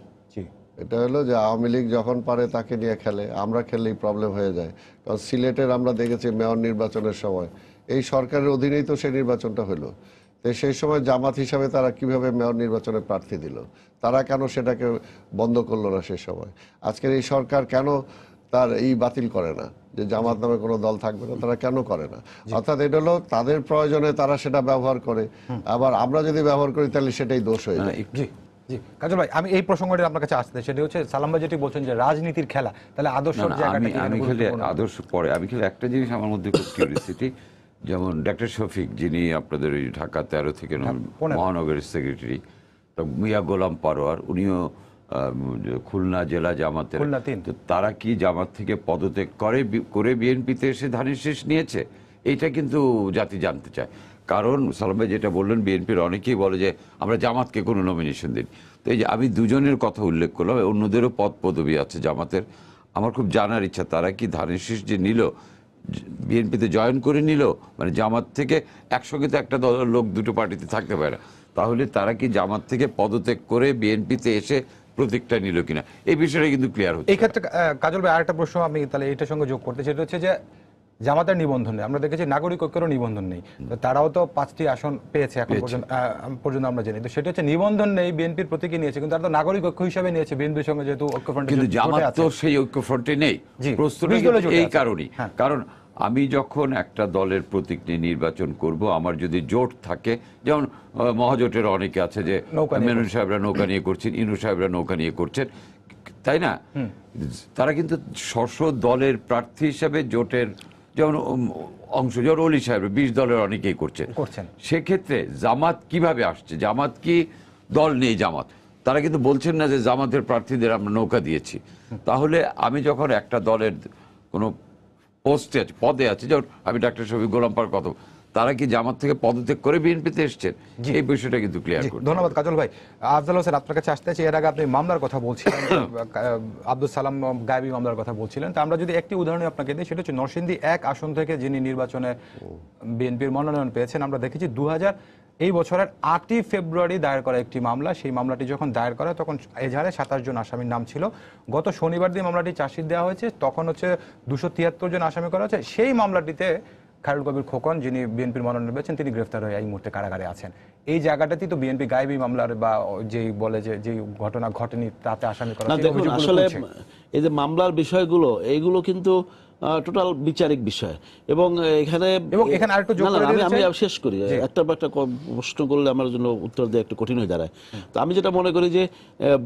এটা হলো যে আওয়ামী লীগ যখন পারে তাকে নিয়ে খেলে, আমরা খেললেই প্রবলেম হয়ে যায়। কারণ সিলেটের আমরা দেখেছি মেয়র নির্বাচনের সময় এই সরকারের অধীনেই তো সেই নির্বাচনটা হলো, তো সেই সময় জামাত হিসাবে তারা কিভাবে মেয়র নির্বাচনে প্রার্থী দিল, তারা কেন সেটাকে বন্ধ করলো না? সেই সময় আজকের এই সরকার কেন তার এই বাতিল করে না যে জামাত নামে কোনো দল থাকবে না, তারা কেন করে না? অর্থাৎ এটা হলো তাদের প্রয়োজনে তারা সেটা ব্যবহার করে। আবার আমরা যদি ব্যবহার করি তাহলে সেটাই দোষ হয়ে যায়। জি কাজল ভাই, আমি এই প্রসঙ্গটি আপনার কাছে আসতে চাই, সেটি হচ্ছে সালাম ভাই যেটি বলছেন যে রাজনীতির খেলা, তাহলে আদর্শের জায়গাটা কি? আমি খেলে আদর্শ পড়ে, আমি খেলে একটা জিনিস আমার মধ্যে খুব কিউরিওসিটি। যেমন ডাক্তার শফিক, যিনি আপনাদের এই ঢাকা 13 থেকে মহানগরের সেক্রেটারি, তো মিয়া গোলাম পারোয়ার, উনিও খুলনা জেলা জামাতের, তো তারা কি জামাত থেকে পদত্যাগ করে বিএনপিতে এসে ধানের শীষ নিয়েছে? এটা কিন্তু জাতি জানতে চায়। কারণ সালাম ভাই যেটা বললেন, বিএনপির অনেকেই বলে যে আমরা জামাতকে কোনো নমিনেশন দিন। তো এই যে আমি দুজনের কথা উল্লেখ করলাম, অন্যদেরও পদ পদবি আছে জামাতের। আমার খুব জানার ইচ্ছা তারা কি ধানের শীষ যে নিল বিএনপিতে জয়েন করে নিল, মানে জামাত থেকে একসঙ্গে তো একটা দলের লোক দুটো পার্টিতে থাকতে পারে না, তাহলে তারা কি জামাত থেকে পদত্যাগ করে বিএনপিতে এসে প্রতীকটা নিল কিনা, এই বিষয়টা কিন্তু ক্লিয়ার হচ্ছে। এই ক্ষেত্রে কাজল ভাই আরেকটা প্রশ্ন আমি তাহলে এটার সঙ্গে যোগ করতে, সেটা হচ্ছে যে জামাতের নিবন্ধন নেই, আমরা দেখেছি নাগরিক ঐক্যেরও নিবন্ধন নেই, তারাও তো 5টি আসন পেয়েছে এখন পর্যন্ত আমরা জানি। তো সেটা হচ্ছে নিবন্ধন নেই, বিএনপির প্রতীকে নিয়েছে, কিন্তু তারা তো নাগরিক ঐক্য হিসেবে নিয়েছে বিএনপির সঙ্গে, যেহেতু ঐক্যফ্রন্ট, কিন্তু জামাত তো সেই ঐক্যফ্রন্টে নেই। এই কারণেই, কারণ আমি যখন একটা দলের প্রতীক নিয়ে নির্বাচন করব, আমার যদি জোট থাকে, যেমন মহাজোটের অনেকে আছে যে মেনন সাহেবরা নৌকা নিয়ে করছেন, ইনু সাহেবরা নৌকা নিয়ে করছেন, তাই না? তারা কিন্তু স্ব দলের প্রার্থী হিসাবে জোটের যেমন অংশ, যেমন অলি সাহেব 20 দলের অনেকেই করছেন। সেক্ষেত্রে জামাত কিভাবে আসছে? জামাত কি দল নেই? জামাত তারা কিন্তু বলছেন না যে জামাতের প্রার্থীদের আমরা নৌকা দিয়েছি। তাহলে আমি যখন একটা দলের কোনো পোস্টে আছে, পদে আছে, যেমন আমি ডাক্তার শফিক গোলাম পার কথা, তারা কি জামাত থেকে পদত্যাগ করে বিএনপিতে এসছেন? এই বিষয়টা কিন্তু ক্লিয়ার করুন। ধন্যবাদ কাজল ভাই। আফজাল হোসেন, আপনার কাছে আসতে চাই। এর আগে আপনি মামলার কথা বলছিলেন, আবদুস সালাম গায়েবী মামলার কথা বলছিলেন, তো আমরা যদি একটি উদাহরণ আপনাকে দিই, সেটা হচ্ছে নরসিংদী 1 আসন থেকে যিনি নির্বাচনে বিএনপির মনোনয়ন পেয়েছেন, আমরা দেখেছি এই বছরের 8ই ফেব্রুয়ারি দায়ের করা একটি মামলা। সেই মামলাটি যখন দায়ের করা তখন এজাহারে 27 জন আসামির নাম ছিল। গত শনিবার দিন মামলাটি চার্জশিট দেওয়া হয়েছে, তখন হচ্ছে 273 জন আসামি করা হয়েছে। সেই মামলাটিতে খায়রুল কবির খোকন, যিনি বিএনপির মনোনয়ন পেয়েছেন, তিনি গ্রেফতার হয়ে এই মুহূর্তে কারাগারে আছেন। এই জায়গাটাতেই তো বিএনপি গায়েবী মামলার বা যেই বলে যে ঘটনা ঘটেনি তাতে আসামি করা হয়েছে। আসলে এই যে মামলার বিষয়গুলো, এইগুলো কিন্তু টোটাল বিচারিক বিষয়। এবং এখানে আরেকটু যোগ করে দিই, আমি শেষ করি, একটা প্রশ্ন করলে আমার জন্য উত্তর দেওয়া একটু কঠিন হয়ে দাঁড়ায়। তো আমি যেটা মনে করি যে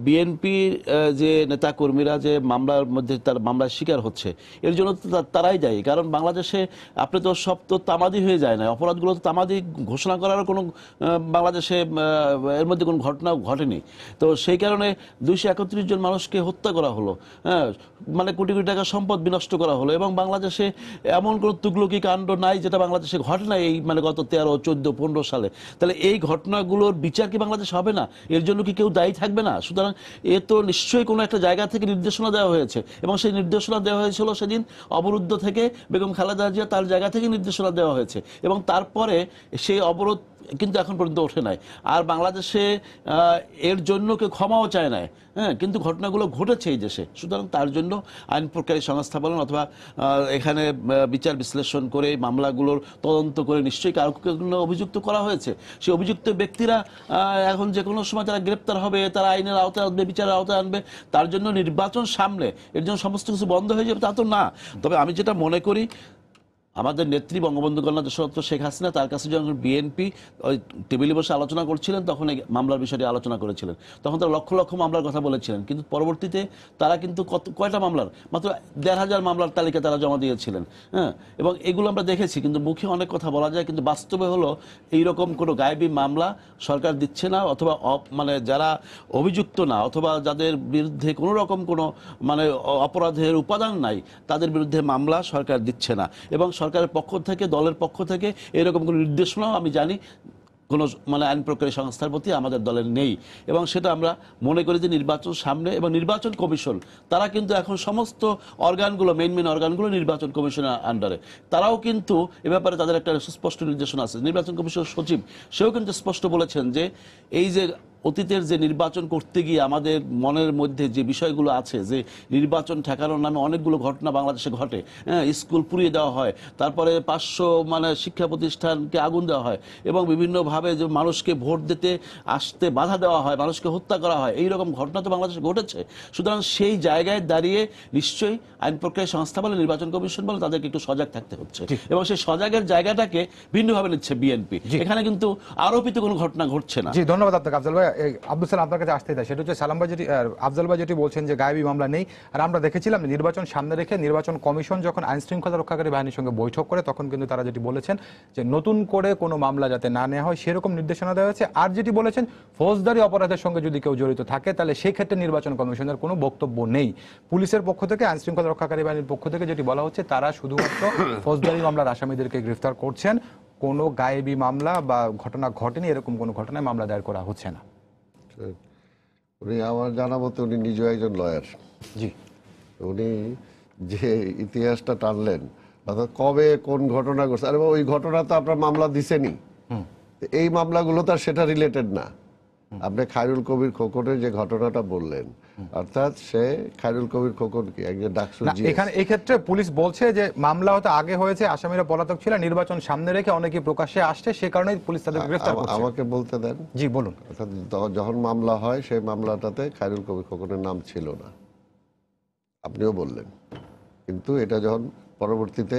বিএনপির যে নেতা কর্মীরা যে মামলার মধ্যে তার মামলার শিকার হচ্ছে, এর জন্য তারাই যায়। কারণ বাংলাদেশে আপনি তো সব তো তামাদি হয়ে যায় না, অপরাধগুলো তো তামাদি ঘোষণা করার কোনো বাংলাদেশে এর মধ্যে কোনো ঘটনা ঘটেনি। তো সেই কারণে ২৩১ জন মানুষকে হত্যা করা হলো, মানে কোটি কোটি টাকা সম্পদ বিনষ্ট করা হলো, এবং বাংলাদেশে এমন কোনো তুগলকি কাণ্ড নাই যেটা বাংলাদেশে ঘটে না এই মানে গত ১৩, ১৪, ১৫ সালে। তাহলে এই ঘটনাগুলোর বিচার কি বাংলাদেশ হবে না? এর জন্য কি কেউ দায়ী থাকবে না? সুতরাং এ তো নিশ্চয়ই কোনো একটা জায়গা থেকে নির্দেশনা দেওয়া হয়েছে, এবং সেই নির্দেশনা দেওয়া হয়েছিল সেদিন অবরুদ্ধ থেকে বেগম খালেদা জিয়া তার জায়গা থেকে নির্দেশনা দেওয়া হয়েছে, এবং তারপরে সেই অবরোধ কিন্তু এখন পর্যন্ত ওঠে নাই। আর বাংলাদেশে এর জন্য কেউ ক্ষমাও চায় না, হ্যাঁ, কিন্তু ঘটনাগুলো ঘটেছে এই দেশে। সুতরাং তার জন্য আইন প্রক্রিয়া সংস্থা বলেন অথবা এখানে বিচার বিশ্লেষণ করে মামলাগুলোর তদন্ত করে নিশ্চয়ই কারো কোনো অভিযুক্ত করা হয়েছে। সেই অভিযুক্ত ব্যক্তিরা এখন যে কোনো সময় তারা গ্রেপ্তার হবে, তারা আইনের আওতায় আনবে, বিচারের আওতায় আনবে। তার জন্য নির্বাচন সামনে এর জন্য সমস্ত কিছু বন্ধ হয়ে যাবে তা তো না। তবে আমি যেটা মনে করি, আমাদের নেত্রী বঙ্গবন্ধু কন্যা দেশরত্ন শেখ হাসিনা তার কাছে যখন বিএনপি ওই টেবিলে বসে আলোচনা করছিলেন তখন এই মামলার বিষয়টি আলোচনা করেছিলেন, তখন তারা লক্ষ লক্ষ মামলার কথা বলেছিলেন, কিন্তু পরবর্তীতে তারা কিন্তু কয়টা মামলার মাত্র ১,৫০০ মামলার তালিকা তারা জমা দিয়েছিলেন, হ্যাঁ। এবং এগুলো আমরা দেখেছি, কিন্তু মুখে অনেক কথা বলা যায়, কিন্তু বাস্তবে হলো এইরকম কোনো গায়েবী মামলা সরকার দিচ্ছে না, অথবা মানে যারা অভিযুক্ত না অথবা যাদের বিরুদ্ধে কোনো রকম কোনো মানে অপরাধের উপাদান নাই তাদের বিরুদ্ধে মামলা সরকার দিচ্ছে না। এবং সরকারের পক্ষ থেকে দলের পক্ষ থেকে এরকম কোনো নির্দেশনাও আমি জানি কোনো মানে আইন প্রক্রিয়া সংস্থার প্রতি আমাদের দলের নেই, এবং সেটা আমরা মনে করি যে নির্বাচন সামনে এবং নির্বাচন কমিশন তারা কিন্তু এখন সমস্ত অর্গানগুলো মেইন অর্গানগুলো নির্বাচন কমিশনের আন্ডারে, তারাও কিন্তু এ ব্যাপারে তাদের একটা সুস্পষ্ট নির্দেশনা আছে। নির্বাচন কমিশনের সচিব সেও কিন্তু স্পষ্ট বলেছেন যে এই যে অতীতের যে নির্বাচন করতে গিয়ে আমাদের মনের মধ্যে যে বিষয়গুলো আছে, যে নির্বাচন ঠেকানোর নামে অনেকগুলো ঘটনা বাংলাদেশে ঘটে, হ্যাঁ, স্কুল পুড়িয়ে দেওয়া হয়, তারপরে 500 মানে শিক্ষা প্রতিষ্ঠানকে আগুন দেওয়া হয়, এবং বিভিন্নভাবে যে মানুষকে ভোট দিতে আসতে বাধা দেওয়া হয়, মানুষকে হত্যা করা হয়, এই রকম ঘটনা তো বাংলাদেশে ঘটেছে। সুতরাং সেই জায়গায় দাঁড়িয়ে নিশ্চয়ই আইন প্রক্রিয়া সংস্থা বলে নির্বাচন কমিশন বলে তাদেরকে একটু সজাগ থাকতে হচ্ছে, এবং সেই সজাগের জায়গাটাকে ভিন্নভাবে নিচ্ছে বিএনপি। এখানে কিন্তু আরোপিত কোনো ঘটনা ঘটছে না। জি, ধন্যবাদ আপনাকে আফজাল ভাই। আবদুস সালাম, আপনার কাছে আসতে চাই, সেটা হচ্ছে সালাম ভাই যেটি আফজাল ভাই যেটি বলছেন যে গায়েবী মামলা নেই, আর আমরা দেখেছিলাম নির্বাচন সামনে রেখে নির্বাচন কমিশন যখন আইন শৃঙ্খলা রক্ষাকারী বাহিনীর সঙ্গে বৈঠক করে তখন কিন্তু তারা যেটি বলেছেন যে নতুন করে কোনো মামলা যাতে না নেওয়া হয় সেরকম নির্দেশনা দেওয়া হয়েছে। আর যেটি বলেছেন ফৌজদারি অপরাধের সঙ্গে যদি কেউ জড়িত থাকে তাহলে সেক্ষেত্রে নির্বাচন কমিশনের কোনো বক্তব্য নেই। পুলিশের পক্ষ থেকে আইন শৃঙ্খলা রক্ষাকারী বাহিনীর পক্ষ থেকে যেটি বলা হচ্ছে তারা শুধুমাত্র ফৌজদারি মামলার আসামিদেরকে গ্রেফতার করছেন, কোনো গায়েবী মামলা বা ঘটনা ঘটেনি এরকম কোনো ঘটনায় মামলা দায়ের করা হচ্ছে না। উনি আমার জানা মতো উনি নিজেও একজন লয়ার। জি, উনি যে ইতিহাসটা টানলেন অর্থাৎ কবে কোন ঘটনা ঘটছে, আরে ওই ঘটনা তো আপনার মামলা দিছেনি, এই মামলাগুলো তো আর সেটা রিলেটেড না। আপনি খায়রুল কবির খোকনের যে ঘটনাটা বললেন, অর্থাৎ সে খায়রুল কবির খোকন কি একজন ডাকসু, এখানে এই ক্ষেত্রে পুলিশ বলছে যে মামলা হয়তো আগে হয়েছে, আসামিরা পলাতক ছিল, নির্বাচন সামনে রেখে অনেকে প্রকাশ্যে আসছে, সে কারণে পুলিশ তাদের গ্রেফতার করছে। আমাকে বলতে দেন। জি বলুন। অর্থাৎ যখন মামলা হয় সেই মামলাটাতে খায়রুল কবির খোকনের নাম ছিল না, আপনিও বললেন, কিন্তু এটা যখন পরবর্তীতে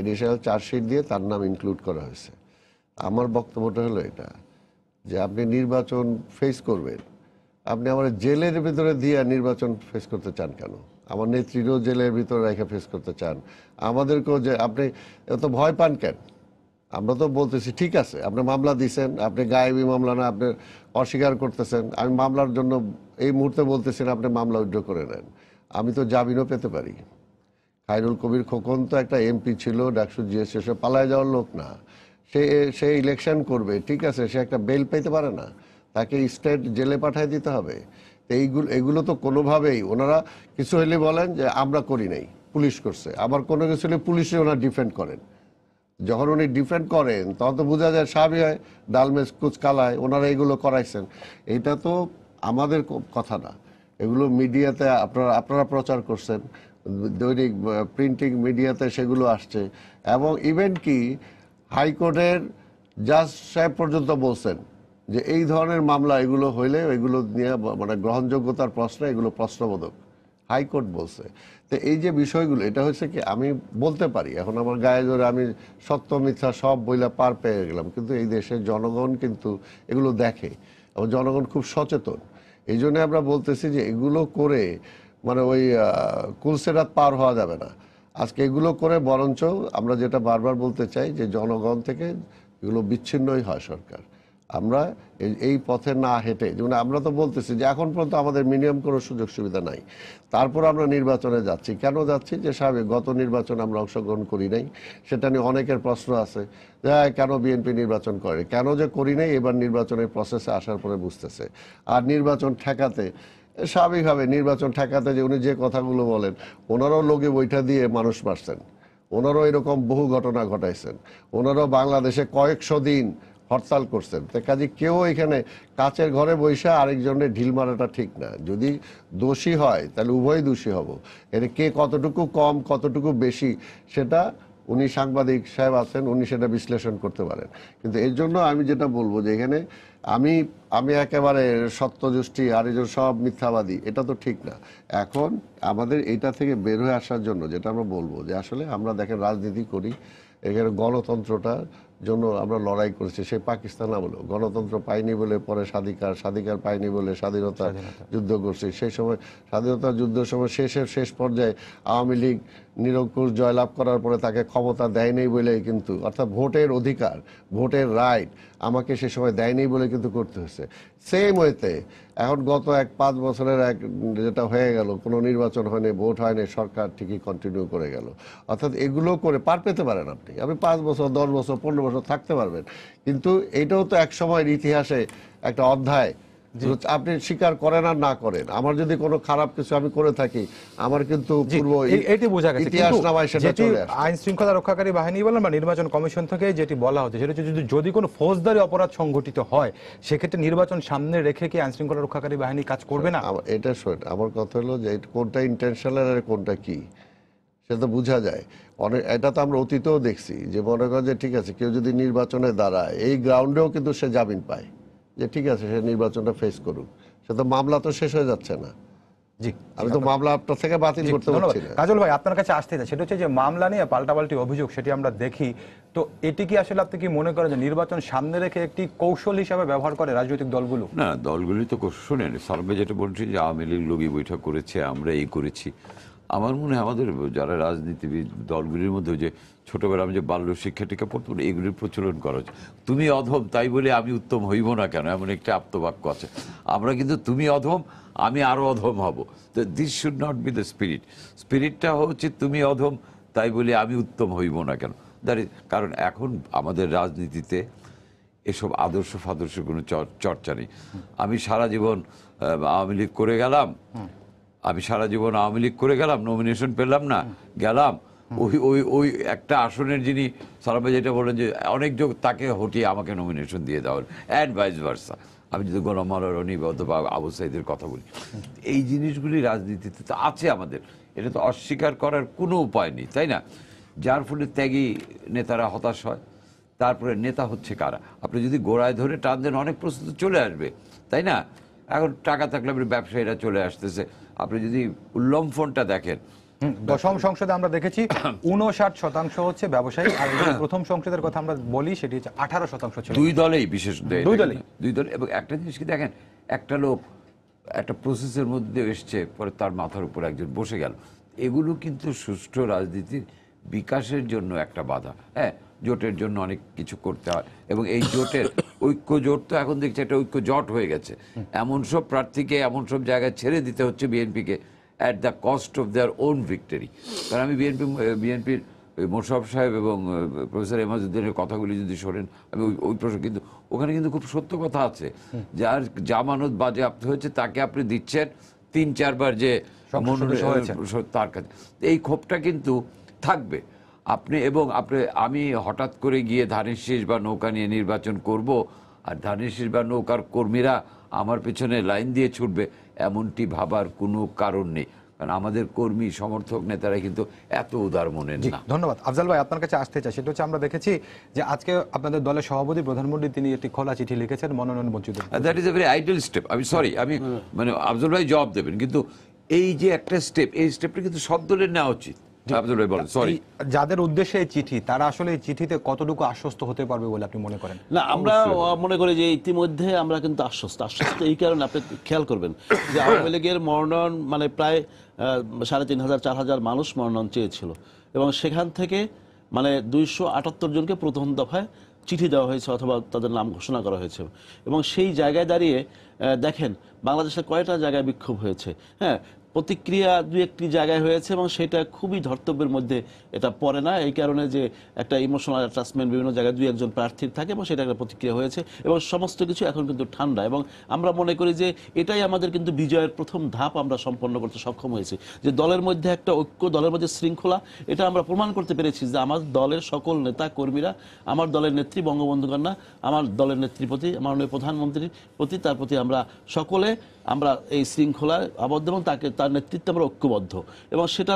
এডিশনাল চার্জশিট দিয়ে তার নাম ইনক্লুড করা হয়েছে। আমার বক্তব্যটা হলো এটা যে আপনি নির্বাচন ফেস করবেন, আপনি আমার জেলের ভিতরে দিয়ে নির্বাচন ফেস করতে চান কেন? আমার নেত্রীরও জেলের ভিতরে রেখে ফেস করতে চান, আমাদেরকেও, যে আপনি এত ভয় পান কেন? আমরা তো বলতেছি ঠিক আছে আপনি মামলা দিয়েছেন, আপনি গায়েবী মামলা না, আপনি অস্বীকার করতেছেন, আমি মামলার জন্য এই মুহূর্তে বলতেছি না আপনি মামলা উইথড্র করে নেন, আমি তো জামিনও পেতে পারি। খায়রুল কবির খোকন তো একটা এমপি ছিল, ডাকসু জিএস, সে পালায় যাওয়ার লোক না, সে ইলেকশন করবে, ঠিক আছে, সে একটা বেল পেতে পারে না, তাকে স্টেট জেলে পাঠিয়ে দিতে হবে। তো এগুলো তো কোনোভাবেই ওনারা কিছু হলে বলেন যে আমরা করি নাই, পুলিশ করছে, আবার কোনো কিছু হলে পুলিশে ওনারা ডিফেন্ড করেন। যখন উনি ডিফেন্ড করেন তখন তো বোঝা যায় সাবি হয় ডালমেজ কুচকালায় ওনারা এগুলো করাইছেন। এটা তো আমাদের কথা না, এগুলো মিডিয়াতে আপনারা প্রচার করছেন, দৈনিক প্রিন্টিং মিডিয়াতে সেগুলো আসছে, এবং ইভেন কি হাইকোর্টের জাজ সাহেব পর্যন্ত বলছেন যে এই ধরনের মামলা এগুলো হইলে এগুলো নিয়ে মানে গ্রহণযোগ্যতার প্রশ্ন, এগুলো প্রশ্নবোধক, হাইকোর্ট বলছে। তো এই যে বিষয়গুলো, এটা হচ্ছে কি আমি বলতে পারি এখন আমার গায়ে জোরে আমি সত্য মিথ্যা সব বইলা পার পেয়ে গেলাম, কিন্তু এই দেশের জনগণ কিন্তু এগুলো দেখে এবং জনগণ খুব সচেতন। এই জন্য আমরা বলতেছি যে এগুলো করে মানে ওই কুলসেরাত পার হওয়া যাবে না। আজকে এগুলো করে বরঞ্চ আমরা যেটা বারবার বলতে চাই যে জনগণ থেকে এগুলো বিচ্ছিন্নই হয় সরকার। আমরা এই পথে না হেঁটে, যেমন আমরা তো বলতেছি যে এখন পর্যন্ত আমাদের মিনিমাম কোনো সুযোগ সুবিধা নাই, তারপর আমরা নির্বাচনে যাচ্ছি। কেন যাচ্ছি? যে সাবেক গত নির্বাচনে আমরা অংশগ্রহণ করি নাই, সেটা নিয়ে অনেকের প্রশ্ন আছে যে কেন বিএনপি নির্বাচন করে, কেন যে করি নাই এবার নির্বাচনের প্রসেসে আসার পরে বুঝতেছে। আর নির্বাচন ঠেকাতে, স্বাভাবিকভাবে নির্বাচন ঠেকাতে যে উনি যে কথাগুলো বলেন, ওনারাও লোকে বৈঠা দিয়ে মানুষ মারছেন, ওনারাও এরকম বহু ঘটনা ঘটাইছেন, ওনারাও বাংলাদেশে কয়েকশো দিন হরতাল করছেন। তো কাজে কেউ এখানে কাচের ঘরে বৈশা আরেকজনের ঢিল মারাটা ঠিক না। যদি দোষী হয় তাহলে উভয় দোষী হব, এটা কে কতটুকু কম কতটুকু বেশি সেটা উনি সাংবাদিক সাহেব আছেন, উনি সেটা বিশ্লেষণ করতে পারেন। কিন্তু এর জন্য আমি যেটা বলবো যে এখানে আমি আমি একেবারে সত্যদৃষ্টি আর এজন সব মিথ্যাবাদী, এটা তো ঠিক না। এখন আমাদের এটা থেকে বের হয়ে আসার জন্য যেটা আমরা বলবো যে আসলে আমরা দেখেন রাজনীতি করি, এখানে গণতন্ত্রটার জন্য আমরা লড়াই করেছি। সেই পাকিস্তান আমলে গণতন্ত্র পাইনি বলে পরে স্বাধিকার, স্বাধিকার পাইনি বলে স্বাধীনতা যুদ্ধ করছি। সেই সময় স্বাধীনতা যুদ্ধের সময় শেষ পর্যায়ে আওয়ামী লীগ নিরঙ্কুশ জয়লাভ করার পরে তাকে ক্ষমতা দেয়নি বলে, কিন্তু অর্থাৎ ভোটের অধিকার, ভোটের রাইট আমাকে সে সময় দেয়নি বলে কিন্তু করতে হয়েছে। সেম ওয়েতে এখন গত 5 বছরের যেটা হয়ে গেল, কোনো নির্বাচন হয়নি, ভোট হয়নি, সরকার ঠিকই কন্টিনিউ করে গেল। অর্থাৎ এগুলো করে পার পেতে পারেন আপনি, আপনি 5 বছর 10 বছর 15 বছর থাকতে পারবেন, কিন্তু এটাও তো এক সময়ের ইতিহাসে একটা অধ্যায়। আপনি স্বীকার করেন আর না করেন, আমার যদি কোনো খারাপ কিছু আমি করে থাকি, আমার কিন্তু আইন শৃঙ্খলা রক্ষাকারী বাহিনী বলেন বা নির্বাচন কমিশন থেকে যেটি বলা হচ্ছে সেটা হচ্ছে যদি কোনো ফৌজদারি অপরাধ সংঘটিত হয় সেক্ষেত্রে নির্বাচন সামনে রেখে কি আইন শৃঙ্খলা রক্ষাকারী বাহিনী কাজ করবে না? এটা শোনেন, আমার কথা হলো যে কোনটা ইন্টেনশনাল আর কোনটা কি সেটা বোঝা যায়। অনেক এটা তো আমরা অতীতেও দেখছি যে মনে করেন যে ঠিক আছে কেউ যদি নির্বাচনে দাঁড়ায় এই গ্রাউন্ডেও কিন্তু সে জামিন পায় যে ঠিক আছে সে নির্বাচনটা ফেস করুক, সে তো মামলা তো শেষ হয়ে যাচ্ছে না। জি, আমি তো মামলা আপনার থেকে বাতিল করতে পারছি না। কাজল ভাই, আপনার কাছে আসতে চাই, সেটা হচ্ছে যে মামলা নিয়ে পাল্টাপাল্টি অভিযোগ সেটি আমরা দেখি, তো এটি কি আসলে আপনি কি মনে করেন যে নির্বাচন সামনে রেখে একটি কৌশল হিসাবে ব্যবহার করে রাজনৈতিক দলগুলো? না, দলগুলি তো শুনেন সার্ভে যেটা বলছি যে আওয়ামী লীগ লবি বৈঠক করেছে, আমরা এই করেছি। আমার মনে হয় আমাদের যারা রাজনীতিবিদ দলগুলির মধ্যে যে ছোটবেলা আমি যে বাল্য শিক্ষাটিকে পড়তাম এগুলির প্রচলন করা হচ্ছে। তুমি অধম তাই বলে আমি উত্তম হইব না কেন, এমন একটা আপ্তবাক্য আছে। আমরা কিন্তু তুমি অধম আমি আরও অধম হব, তো this should not be the spirit. স্পিরিটটা হচ্ছে তুমি অধম তাই বলে আমি উত্তম হইব না কেন, দ্যাট ইজ। কারণ এখন আমাদের রাজনীতিতে এসব আদর্শ ফাদর্শ কোনো চর্চা নেই। আমি সারা জীবন আওয়ামী লীগ করে গেলাম, নমিনেশন পেলাম না, গেলাম ওই ওই ওই একটা আসনের যিনি সারাবে যেটা বলেন যে অনেক যোগ তাকে হটিয়ে আমাকে নমিনেশন দিয়ে দেওয়া হল, অ্যান্ড ভাইস ভার্সা। আমি যদি গোলামাল রনি অথবা আবু সাইদের কথা বলি, এই জিনিসগুলি রাজনীতিতে তো আছে আমাদের, এটা তো অস্বীকার করার কোনো উপায় নেই, তাই না? যার ফলে ত্যাগী নেতারা হতাশ হয়। তারপরে নেতা হচ্ছে কারা, আপনি যদি গোড়ায় ধরে টান দেন অনেক প্রশ্ন চলে আসবে, তাই না? এখন টাকা থাকলে আপনি ব্যবসায়ীরা চলে আসতেছে, আপনি যদি উল্লম্ফনটা দেখেন 10ম সংসদে আমরা দেখেছি 59% হচ্ছে ব্যবসায়ী, আর প্রথম সংসদের কথা আমরা বলি সেটি হচ্ছে 18%। দুই দলেই বিশেষ দুই দল। এবং একটা জিনিস কি দেখেন, একটা লোক একটা প্রসেসের মধ্যে এসছে, পরে তার মাথার উপর একজন বসে গেল, এগুলো কিন্তু সুষ্ঠু রাজনীতির বিকাশের জন্য একটা বাধা। হ্যাঁ, জোটের জন্য অনেক কিছু করতে হয়, এবং এই জোটের ঐক্য জোট তো এখন দেখছি একটা ঐক্য জোট হয়ে গেছে। এমন সব প্রার্থীকে এমন সব জায়গায় ছেড়ে দিতে হচ্ছে বিএনপিকে, at the cost of their own victory. কারণ আমি বিএনপির মোশারফ সাহেব এবং প্রফেসর এমাজউদ্দিনের কথাগুলি যদি শোনেন, আমি ওই প্রসঙ্গে কিন্তু ওখানে কিন্তু খুব সত্য কথা আছে। যার জামানত বাজেয়াপ্ত হয়েছে তাকে আপনি দিচ্ছেন 3-4 বার যে তার কাছে, এই ক্ষোভটা কিন্তু থাকবে আপনি। এবং আপনি আমি হঠাৎ করে গিয়ে ধানের শীষ বা নৌকা নিয়ে নির্বাচন করব, আর ধানের শীষ বা নৌকার কর্মীরা আমার পেছনে লাইন দিয়ে ছুটবে, এমনটি ভাবার কোনো কারণ নেই। কারণ আমাদের কর্মী সমর্থক নেতারা কিন্তু এত উদার মনে না। ধন্যবাদ আফজাল ভাই, আপনার কাছে আসতে চাই, সেটা হচ্ছে আমরা দেখেছি যে আজকে আপনাদের দলের সভাপতি প্রধানমন্ত্রী তিনি একটি খোলা চিঠি লিখেছেন মনোনয়ন বঞ্চিত, that is a very idle step. আমি সরি, আমি মানে আফজাল ভাই জবাব দেবেন, কিন্তু এই যে একটা স্টেপ, এই স্টেপটা কিন্তু সব দলের নেওয়া উচিত। যাদের উদ্দেশ্যে এই চিঠি, তারা আসলে এই চিঠিতে কতটুকু আশ্বস্ত হতে পারবে বলে আপনি মনে করেন? না, আমরা মনে করি যে ইতিমধ্যে আমরা কিন্তু আশ্বস্ত এই কারণে, আপনি খেয়াল করবেন যে আওয়ামী লীগের মনোনয়ন মানে প্রায় 3500-4000 মানুষ মনোনয়ন চেয়েছিল, এবং সেখান থেকে মানে ২৭৮ জনকে প্রথম দফায় চিঠি দেওয়া হয়েছে অথবা তাদের নাম ঘোষণা করা হয়েছে। এবং সেই জায়গায় দাঁড়িয়ে দেখেন বাংলাদেশের কয়টা জায়গায় বিক্ষোভ হয়েছে, হ্যাঁ প্রতিক্রিয়া দু একটি জায়গায় হয়েছে এবং সেটা খুবই ধর্তব্যের মধ্যে এটা পড়ে না, এই কারণে যে একটা ইমোশনাল অ্যাটাচমেন্ট বিভিন্ন জায়গায় দুই একজন প্রার্থীর থাকে এবং সেটা একটা প্রতিক্রিয়া হয়েছে এবং সমস্ত কিছু এখন কিন্তু ঠান্ডা। এবং আমরা মনে করি যে এটাই আমাদের কিন্তু বিজয়ের প্রথম ধাপ আমরা সম্পন্ন করতে সক্ষম হয়েছি, যে দলের মধ্যে একটা ঐক্য, দলের মধ্যে শৃঙ্খলা, এটা আমরা প্রমাণ করতে পেরেছি যে আমার দলের সকল নেতা কর্মীরা, আমার দলের নেত্রী বঙ্গবন্ধু কন্যা, আমার দলের নেত্রীর প্রতি, মাননীয় প্রধানমন্ত্রীর প্রতি, তার প্রতি আমরা সকলে আমরা এই শৃঙ্খলা আবদ্ধ এবং তাকে তার নেতৃত্বে আমরা ঐক্যবদ্ধ। এবং সেটা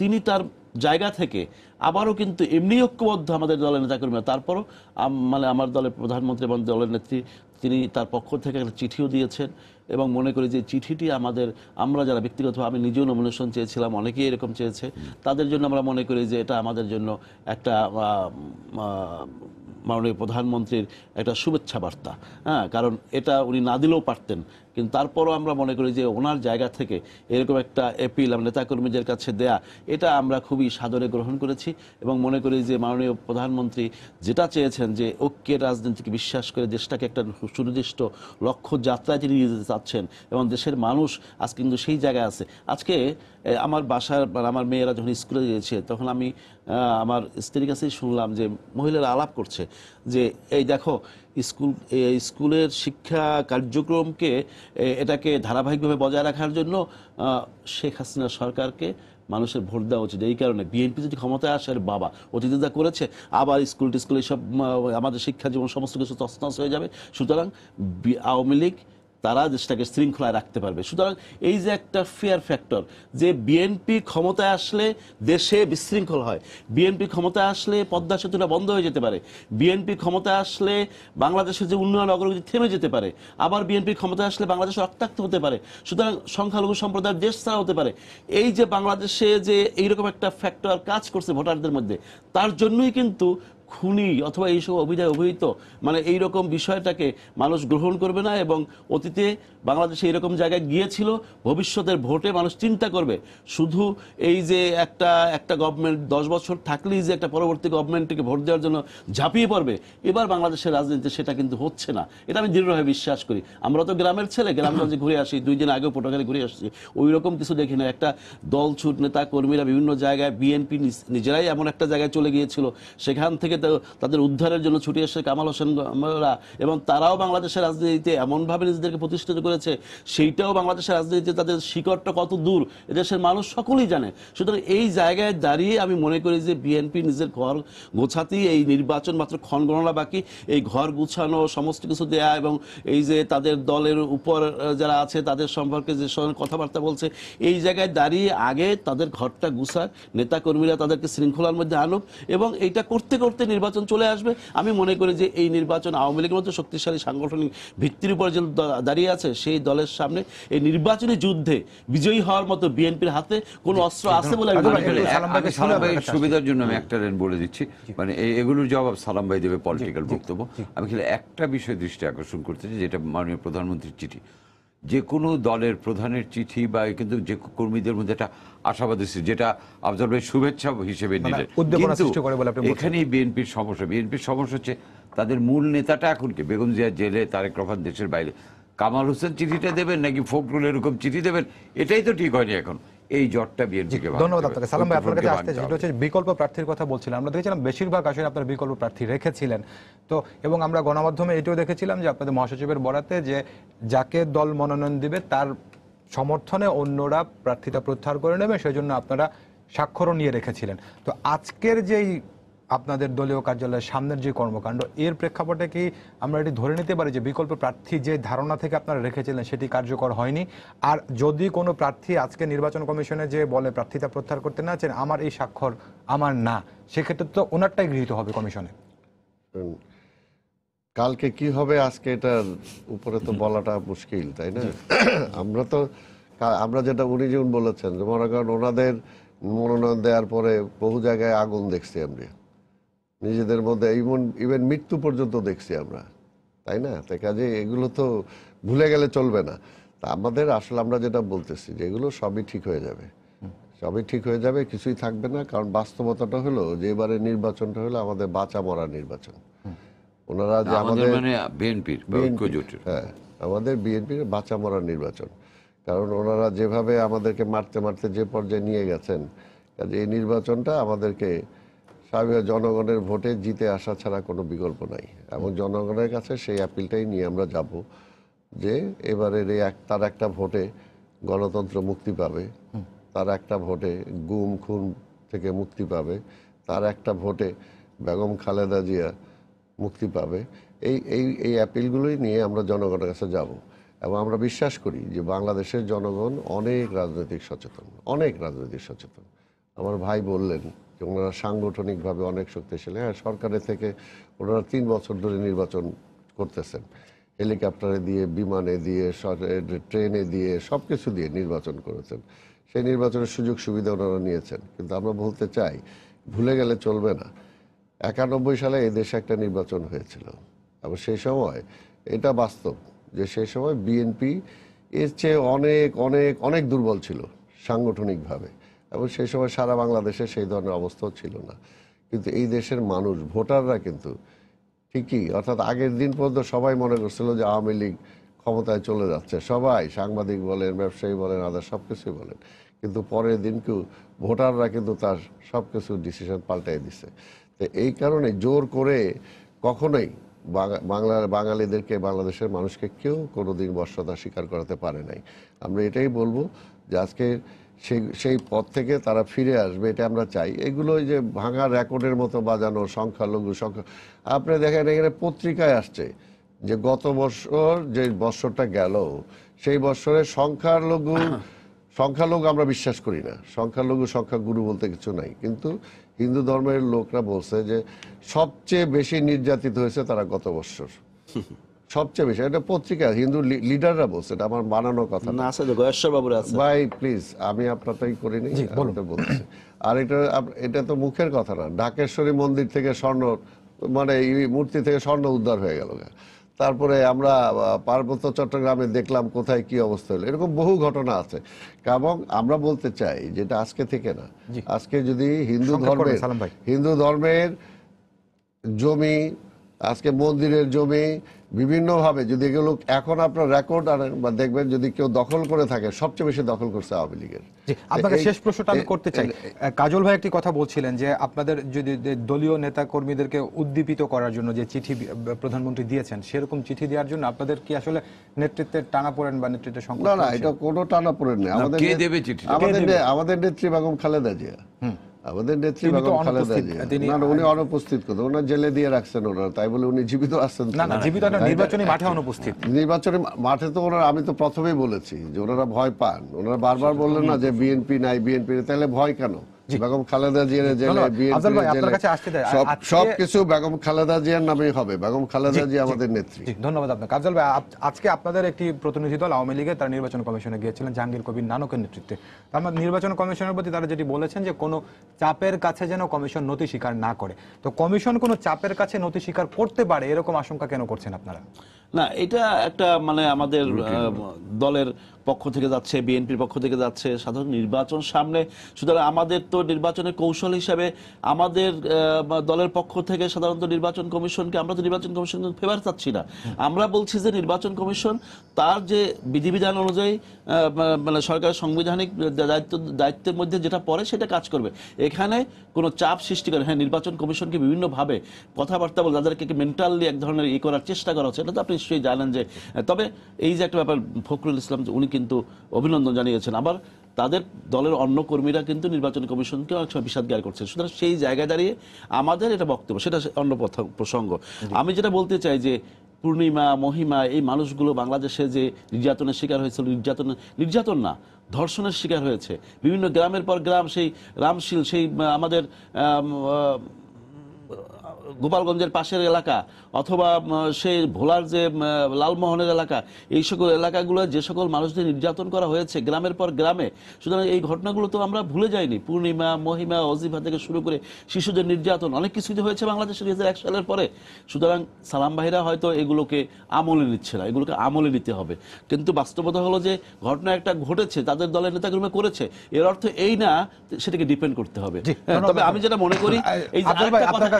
তিনি তার জায়গা থেকে আবারও কিন্তু এমনি ঐক্যবদ্ধ আমাদের দলের নেতাকর্মীরা, তারপরও মানে আমার দলের প্রধানমন্ত্রী এবং দলের নেত্রী তিনি তার পক্ষ থেকে একটা চিঠিও দিয়েছেন এবং মনে করি যে চিঠিটি আমাদের, আমরা যারা ব্যক্তিগতভাবে আমি নিজেও নমিনেশন চেয়েছিলাম, অনেকেই এরকম চেয়েছে, তাদের জন্য আমরা মনে করি যে এটা আমাদের জন্য একটা মাননীয় প্রধানমন্ত্রীর একটা শুভেচ্ছা বার্তা। হ্যাঁ, কারণ এটা উনি না দিলেও পারতেন, কিন্তু তারপরও আমরা মনে করি যে ওনার জায়গা থেকে এরকম একটা অ্যাপিল আমরা নেতাকর্মীদের কাছে দেয়া, এটা আমরা খুবই সাদরে গ্রহণ করেছি এবং মনে করি যে মাননীয় প্রধানমন্ত্রী যেটা চেয়েছেন যে ঐক্যের রাজনীতিকে বিশ্বাস করে দেশটাকে একটা সুনির্দিষ্ট লক্ষ্য যাত্রায় তিনি নিয়ে যেতে চাচ্ছেন এবং দেশের মানুষ আজ কিন্তু সেই জায়গায় আছে। আজকে আমার বাসার আমার মেয়েরা যখন স্কুলে গিয়েছে তখন আমি আমার স্ত্রীর কাছেই শুনলাম যে মহিলারা আলাপ করছে যে এই দেখো স্কুলের শিক্ষা কার্যক্রমকে এটাকে ধারাবাহিকভাবে বজায় রাখার জন্য শেখ হাসিনা সরকারকে মানুষের ভোট দেওয়া উচিত, এই কারণে বিএনপি যদি ক্ষমতায় আসে, বাবা অতীতে যা করেছে, আবার স্কুল টিস্কুল এইসব আমাদের শিক্ষা জীবন সমস্ত কিছু তছনছ হয়ে যাবে, সুতরাং আওয়ামী লীগ তারা দেশটাকে শৃঙ্খলায় রাখতে পারবে। সুতরাং এই যে একটা ফিয়ার ফ্যাক্টর যে বিএনপি ক্ষমতায় আসলে দেশে বিশৃঙ্খল হয়, বিএনপি ক্ষমতায় আসলে পদ্মা সেতুটা বন্ধ হয়ে যেতে পারে, বিএনপি ক্ষমতায় আসলে বাংলাদেশের যে উন্নয়ন অগ্রগতি থেমে যেতে পারে, আবার বিএনপি ক্ষমতায় আসলে বাংলাদেশ রক্তাক্ত হতে পারে, সুতরাং সংখ্যালঘু সম্প্রদায়ের দেশ ছাড়া হতে পারে, এই যে বাংলাদেশে যে এইরকম একটা ফ্যাক্টর কাজ করছে ভোটারদের মধ্যে, তার জন্যই কিন্তু খুনি অথবা এইসব অভিযোগ অভিহিত মানে এইরকম বিষয়টাকে মানুষ গ্রহণ করবে না এবং অতীতে বাংলাদেশে এরকম জায়গায় গিয়েছিল, ভবিষ্যতের ভোটে মানুষ চিন্তা করবে। শুধু এই যে একটা একটা গভর্নমেন্ট ১০ বছর থাকলেই যে একটা পরবর্তী গভর্নমেন্টকে ভোট দেওয়ার জন্য ঝাঁপিয়ে পড়বে, এবার বাংলাদেশের রাজনীতিতে সেটা কিন্তু হচ্ছে না, এটা আমি দৃঢ়ভাবে বিশ্বাস করি। আমরা তো গ্রামের ছেলে, গ্রামগঞ্জে ঘুরে আসি, 2 দিন আগেও পটুয়াখালী ঘুরে আসছি, ওই রকম কিছু দেখি না। একটা দলছুট নেতা কর্মীরা বিভিন্ন জায়গায়, বিএনপি নিজেরাই এমন একটা জায়গায় চলে গিয়েছিল, সেখান থেকে তাদের উদ্ধারের জন্য ছুটে এসে কামাল হোসেনরা, এবং তারাও বাংলাদেশের রাজনীতিতে এমনভাবে নিজেদেরকে প্রতিষ্ঠিত করেছে, সেইটাও বাংলাদেশের রাজনীতিতে তাদের শিকড়টা কত দূর এদেশের মানুষ সকলেই জানে। সুতরাং এই জায়গায় দাঁড়িয়ে আমি মনে করি যে বিএনপি নিজের ঘর গোছাতেই, এই নির্বাচন মাত্র ক্ষণগণনা বাকি, এই ঘর গুছানো সমস্ত কিছু দেয়া এবং এই যে তাদের দলের উপর যারা আছে তাদের সম্পর্কে যে সঙ্গে কথাবার্তা বলছে, এই জায়গায় দাঁড়িয়ে আগে তাদের ঘরটা গুছাক, নেতাকর্মীরা তাদেরকে শৃঙ্খলার মধ্যে আনুক এবং এইটা করতে করতে নির্বাচন চলে আসবে। আমি মনে করি যে এই নির্বাচন আওয়ামী লীগের মতো শক্তিশালী সাংগঠনিক ভিত্তির উপর যে দাঁড়িয়ে আছে সেই দলের সামনে এই নির্বাচনী যুদ্ধে বিজয়ী হওয়ার মতো বিএনপির হাতে কোনো অস্ত্র আছে বলে আমি মনে করি। সালাম ভাইয়ের সুবিধার জন্য আমি একটা লাইন বলে দিচ্ছি, মানে এগুলোর জবাব সালাম ভাই দেবে পলিটিক্যাল বক্তব্য। আমি কিন্তু একটা বিষয়ে দৃষ্টি আকর্ষণ করতেছি, যেটা মাননীয় প্রধানমন্ত্রীর চিঠি, যে কোনো দলের প্রধানের চিঠি বা কিন্তু যে কর্মীদের মধ্যে একটা আশাবাদ, যেটা আফজাল ভাই শুভেচ্ছা হিসেবে নিলেন, এখানেই বিএনপির সমস্যা। বিএনপির সমস্যা হচ্ছে তাদের মূল নেতাটা এখন কি, বেগম জিয়া জেলে, তারেক রহমান দেশের বাইরে, কামাল হোসেন চিঠিটা দেবেন নাকি ফখরুল এরকম চিঠি দেবেন, এটাই তো ঠিক হয়নি এখন। এই জটটা বিএনপিকে ধন্যবাদ আপনাকে সালাম ভাই। আপনার কাছে আসতে যেটা হচ্ছে বিকল্প প্রার্থীর কথা বলছিলাম, আমরা দেখেছিলাম বেশিরভাগ আসলে আপনারা বিকল্প প্রার্থী রেখেছিলেন তো, এবং আমরা গণমাধ্যমে এটাও দেখেছিলাম যে আপনাদের মহাসচিবের বরাতে যে যাকে দল মনোনয়ন দিবে তার সমর্থনে অন্যরা প্রার্থীতা প্রত্যাহার করে নেবে, সেজন্য আপনারা স্বাক্ষরও নিয়ে রেখেছিলেন। তো আজকের যেই আপনাদের দলীয় কার্যালয়ের সামনের যে কর্মকাণ্ড, এর প্রেক্ষাপটে কি আমরা এটি ধরে নিতে পারি যে বিকল্প প্রার্থী যে ধারণা থেকে আপনারা রেখেছিলেন সেটি কার্যকর হয়নি? আর যদি কোনো প্রার্থী আজকে নির্বাচন কমিশনে যে বলে প্রার্থীতা প্রত্যাহার করতে না চান, আমার এই স্বাক্ষর আমার না, সেক্ষেত্রে তো ওনারটাই গৃহীত হবে কমিশনে। কালকে কি হবে আজকে এটার উপরে তো বলাটা মুশকিল, তাই না? আমরা যেটা উনি যেমন বলেছেন যে মনে করেন ওনাদের মনোনয়ন দেওয়ার পরে বহু জায়গায় আগুন দেখছি আমরা নিজেদের মধ্যে, ইভেন মৃত্যু পর্যন্ত দেখছি আমরা, তাই না? তাই কাজে এগুলো তো ভুলে গেলে চলবে না। তা আমাদের আসলে আমরা যেটা বলতেছি যে এগুলো সবই ঠিক হয়ে যাবে, কবে ঠিক হয়ে যাবে কিছুই থাকবে না, কারণ বাস্তবতাটা হলো যে এবারে নির্বাচনটা হলো আমাদের বাঁচা মরা নির্বাচন। ওনারা যে আমাদের মানে বিএনপির ঐক্যজোটের, হ্যাঁ আমাদের বিএনপির বাঁচা মরা নির্বাচন, কারণ ওনারা যেভাবে আমাদেরকে মারতে মারতে যে পর্যায়ে নিয়ে গেছেন, কাজে এই নির্বাচনটা আমাদেরকে স্বাভাবিক জনগণের ভোটে জিতে আসা ছাড়া কোনো বিকল্প নাই, এবং জনগণের কাছে সেই অ্যাপিলটাই নিয়ে আমরা যাব যে এবারের এই তার একটা ভোটে গণতন্ত্র মুক্তি পাবে, তার একটা ভোটে গুম খুন থেকে মুক্তি পাবে, তার একটা ভোটে বেগম খালেদা জিয়া মুক্তি পাবে। এই এই এই অ্যাপিলগুলোই নিয়ে আমরা জনগণের কাছে যাব, এবং আমরা বিশ্বাস করি যে বাংলাদেশের জনগণ অনেক রাজনৈতিক সচেতন, অনেক রাজনৈতিক সচেতন। আমার ভাই বললেন যে ওনারা সাংগঠনিকভাবে অনেক শক্তিশালী। হ্যাঁ, সরকারের থেকে ওনারা 3 বছর ধরে নির্বাচন করতেছেন, হেলিকপ্টারে দিয়ে, বিমানে দিয়ে, ট্রেনে দিয়ে, সব কিছু দিয়ে নির্বাচন করেছেন। সেই নির্বাচনের সুযোগ সুবিধা ওনারা নিয়েছেন, কিন্তু আমরা বলতে চাই ভুলে গেলে চলবে না, 91 সালে এই দেশে একটা নির্বাচন হয়েছিল, এবং সেই সময় এটা বাস্তব যে সেই সময় বিএনপি এর চেয়ে অনেক অনেক অনেক দুর্বল ছিল সাংগঠনিকভাবে, এবং সেই সময় সারা বাংলাদেশে সেই ধরনের অবস্থাও ছিল না। কিন্তু এই দেশের মানুষ, ভোটাররা কিন্তু ঠিকই, অর্থাৎ আগের দিন পর্যন্ত সবাই মনে করছিল যে আওয়ামী লীগ ক্ষমতায় চলে যাচ্ছে, সবাই সাংবাদিক বলেন, ব্যবসায়ী বলেন, আদার সব কিছুই বলেন, কিন্তু পরের দিন কেউ ভোটাররা কিন্তু তার সব কিছু ডিসিশন পাল্টাই দিছে। তো এই কারণে জোর করে কখনোই বাঙালিদেরকে, বাংলাদেশের মানুষকে কেউ কোনোদিন বশ্যতা স্বীকার করাতে পারে নাই। আমরা এটাই বলবো যে আজকে সেই পথ থেকে তারা ফিরে আসবে, এটা আমরা চাই। এগুলো যে ভাঙা রেকর্ডের মতো বাজানো সংখ্যালঘু সংখ্যা, আপনি দেখেন এখানে পত্রিকায় আসছে যে গত বছর যে বছরটা গেল সেই বছরে সংখ্যালঘু আমরা বিশ্বাস করি না, সংখ্যালঘু সংখ্যাগুরু বলতে কিছু নাই, কিন্তু হিন্দু ধর্মের লোকরা বলছে যে সবচেয়ে বেশি নির্যাতিত হয়েছে তারা গত বছর, সবচেয়ে বেশি। এটা পত্রিকা হিন্দু লিডাররা বলছে, এটা আমার বানানো কথা না। ভাই প্লিজ, আমি আপনারটাই করিনি, বলছি। আর এটা তো মুখের কথা না, ঢাকেশ্বরী মন্দির থেকে স্বর্ণ মানে মূর্তি থেকে স্বর্ণ উদ্ধার হয়ে গেল, তারপরে আমরা পার্বত্য চট্টগ্রামে দেখলাম কোথায় কি অবস্থা হলো, এরকম বহু ঘটনা আছে। এবং আমরা বলতে চাই যেটা আজকে থেকে না, আজকে যদি হিন্দু ধর্মের জমি, আজকে মন্দিরের জমি বিভিন্নভাবে যদি এগুলো এখন আপনার রেকর্ড আনেন বা দেখবেন যদি কেউ দখল করে থাকে, সবচেয়ে বেশি দখল করছে আওয়ামী লীগের। আপনাকে শেষ প্রশ্নটা আমি করতে চাই। কাজল ভাই একটি কথা বলছিলেন যে আপনাদের যদি দলীয় নেতা কর্মীদেরকে উদ্দীপিত করার জন্য যে চিঠি প্রধানমন্ত্রী দিয়েছেন, সেরকম চিঠি দেওয়ার জন্য আপনাদের কি আসলে নেতৃত্বের টানা পড়েন বা নেতৃত্বের সংকট? না, এটা কোনো টানা পড়েন না। আমাদের নেত্রী বেগম খালেদা জিয়া, আমাদের নেত্রী বেগম খালেদা জিয়া, উনি অনুপস্থিত, কোথাও ওনার জেলে দিয়ে রাখছেন ওনারা, তাই বলে উনি জীবিত আছেন? না না, জীবিত না, নির্বাচনী মাঠে অনুপস্থিত। নির্বাচনী মাঠে তো ওনারা, আমি তো প্রথমেই বলেছি যে ওনারা ভয় পান, ওনারা বারবার বললেন না যে বিএনপি নাই, বিএনপি তাহলে ভয় কেন? বেগম খালেদা জিয়ার জেলে, সবকিছু বেগম খালেদা জিয়ার নামে হবে, বেগম খালেদা জিয়া আমাদের নেত্রী। ধন্যবাদ আপনাকে আফজাল ভাই। আজকে আপনাদের একটি প্রতিনিধি দল আওয়ামী লীগের, তারা নির্বাচন কমিশনে গিয়েছিলেন জাহাঙ্গীর কবির নানকের নেতৃত্বে। তারপর নির্বাচন কমিশনের প্রতি তারা যেটি বলেছেন যে কোনো চাপের কাছে যেন কমিশন নথি স্বীকার না করে, তো কমিশন কোনো চাপের কাছে নথি স্বীকার করতে পারে এরকম আশঙ্কা কেন করছেন আপনারা? না, এটা একটা মানে আমাদের দলের পক্ষ থেকে যাচ্ছে, বিএনপির পক্ষ থেকে যাচ্ছে, সাধারণ নির্বাচন সামনে, সুতরাং আমাদের তো নির্বাচনের কৌশল হিসাবে আমাদের দলের পক্ষ থেকে সাধারণত নির্বাচন কমিশনকে, আমরা তো নির্বাচন কমিশন ফেভার চাচ্ছি না, আমরা বলছি যে নির্বাচন কমিশন তার যে বিধিবিধান অনুযায়ী মানে সরকারের সাংবিধানিক দায়িত্বের মধ্যে যেটা পড়ে সেটা কাজ করবে, এখানে কোনো চাপ সৃষ্টি করে। হ্যাঁ, নির্বাচন কমিশনকে বিভিন্নভাবে কথাবার্তা বলে তাদেরকে মেন্টালি এক ধরনের ইয়ে করার চেষ্টা করা হচ্ছে, এটা তো আপনি নিশ্চয়ই জানেন। যে তবে এই যে একটা ব্যাপার, ফখরুল ইসলাম উনি কিন্তু অভিনন্দন জানিয়েছেন, আবার তাদের দলের অন্য কর্মীরা কিন্তু নির্বাচন কমিশনকে অনেক সময় বিষাদগার করছেন, সুতরাং সেই জায়গায় দাঁড়িয়ে আমাদের এটা বক্তব্য, সেটা অন্য প্রসঙ্গ। আমি যেটা বলতে চাই যে পূর্ণিমা, মহিমা, এই মানুষগুলো বাংলাদেশে যে নির্যাতনের শিকার হয়েছিল, নির্যাতন না, ধর্ষণের শিকার হয়েছে, বিভিন্ন গ্রামের পর গ্রাম, সেই রামশীল, সেই আমাদের গোপালগঞ্জের পাশের এলাকা অথবা সেই ভোলার যে লালমোহনের এলাকা, এই সকল এলাকাগুলো যে সকল মানুষদের নির্যাতন করা হয়েছে গ্রামের পর গ্রামে, সুতরাং এই ঘটনাগুলো তো আমরা ভুলে যাইনি। পূর্ণিমা, মহিমা, অজিফা থেকে শুরু করে শিশুদের নির্যাতন অনেক কিছু হয়েছে বাংলাদেশে ২০০১ সালের পরে। সুতরাং সালাম ভাইরা হয়তো এগুলোকে আমলে নিচ্ছে না, এগুলোকে আমলে নিতে হবে। কিন্তু বাস্তবতা হলো যে ঘটনা একটা ঘটেছে, তাদের দলের নেতাকর্মী করেছে, এর অর্থ এই না সেটাকে ডিপেন্ড করতে হবে। তবে আমি যেটা মনে করি, এই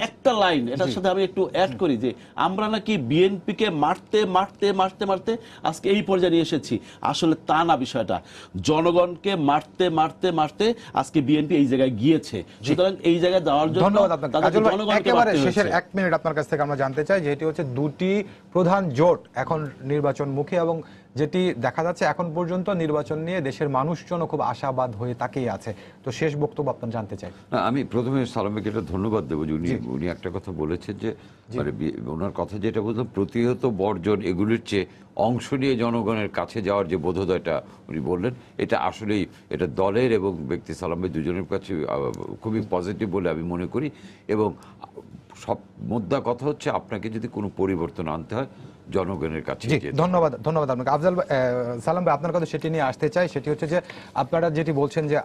একটা লাইন এটার সাথে আমি একটু অ্যাড করি যে আমরা নাকি বিএনপি কে মারতে মারতে মারতে মারতে আজকে এই পর্যায়ে নিয়ে এসেছি। আসলে তা না, বিষয়টা জনগণকে মারতে মারতে মারতে আজকে বিএনপি এই জায়গায় গিয়েছে। সুতরাং এই জায়গায় যাওয়ার জন্য ধন্যবাদ আপনাকে। একেবারে শেষের ১ মিনিট আপনার কাছ থেকে আমরা জানতে চাই, যেটি হচ্ছে দুটি প্রধান জোট এখন নির্বাচনমুখী এবং যেটি দেখা যাচ্ছে এখন পর্যন্ত নির্বাচন নিয়ে দেশের মানুষজন খুব আশাবাদ হয়ে তাকিয়ে আছে। তো শেষ বক্তব্য আপনার জানতে চাই। না, আমি প্রথমে সালামকে এটা ধন্যবাদ দেবো যে উনি একটা কথা বলেছেন, যে মানে ওনার কথা যেটা বলতো প্রতিহত বর্জন, এগুলির চেয়ে অংশ নিয়ে জনগণের কাছে যাওয়ার যে বোধোদয়টা উনি বললেন, এটা আসলেই এটা দলের এবং ব্যক্তি সালামের দুজনের কাছে খুবই পজিটিভ বলে আমি মনে করি। এবং সব মোদ্দা কথা হচ্ছে আপনাকে যদি কোনো পরিবর্তন আনতে হয় জনগণের কাছে। ধন্যবাদ, ধন্যবাদ আপনাকে। আফজাল সালাম ভাই, আপনার কথা সেটি নিয়ে আসতে চাই, সেটি হচ্ছে যে আপনারা যেটি বলছেন যে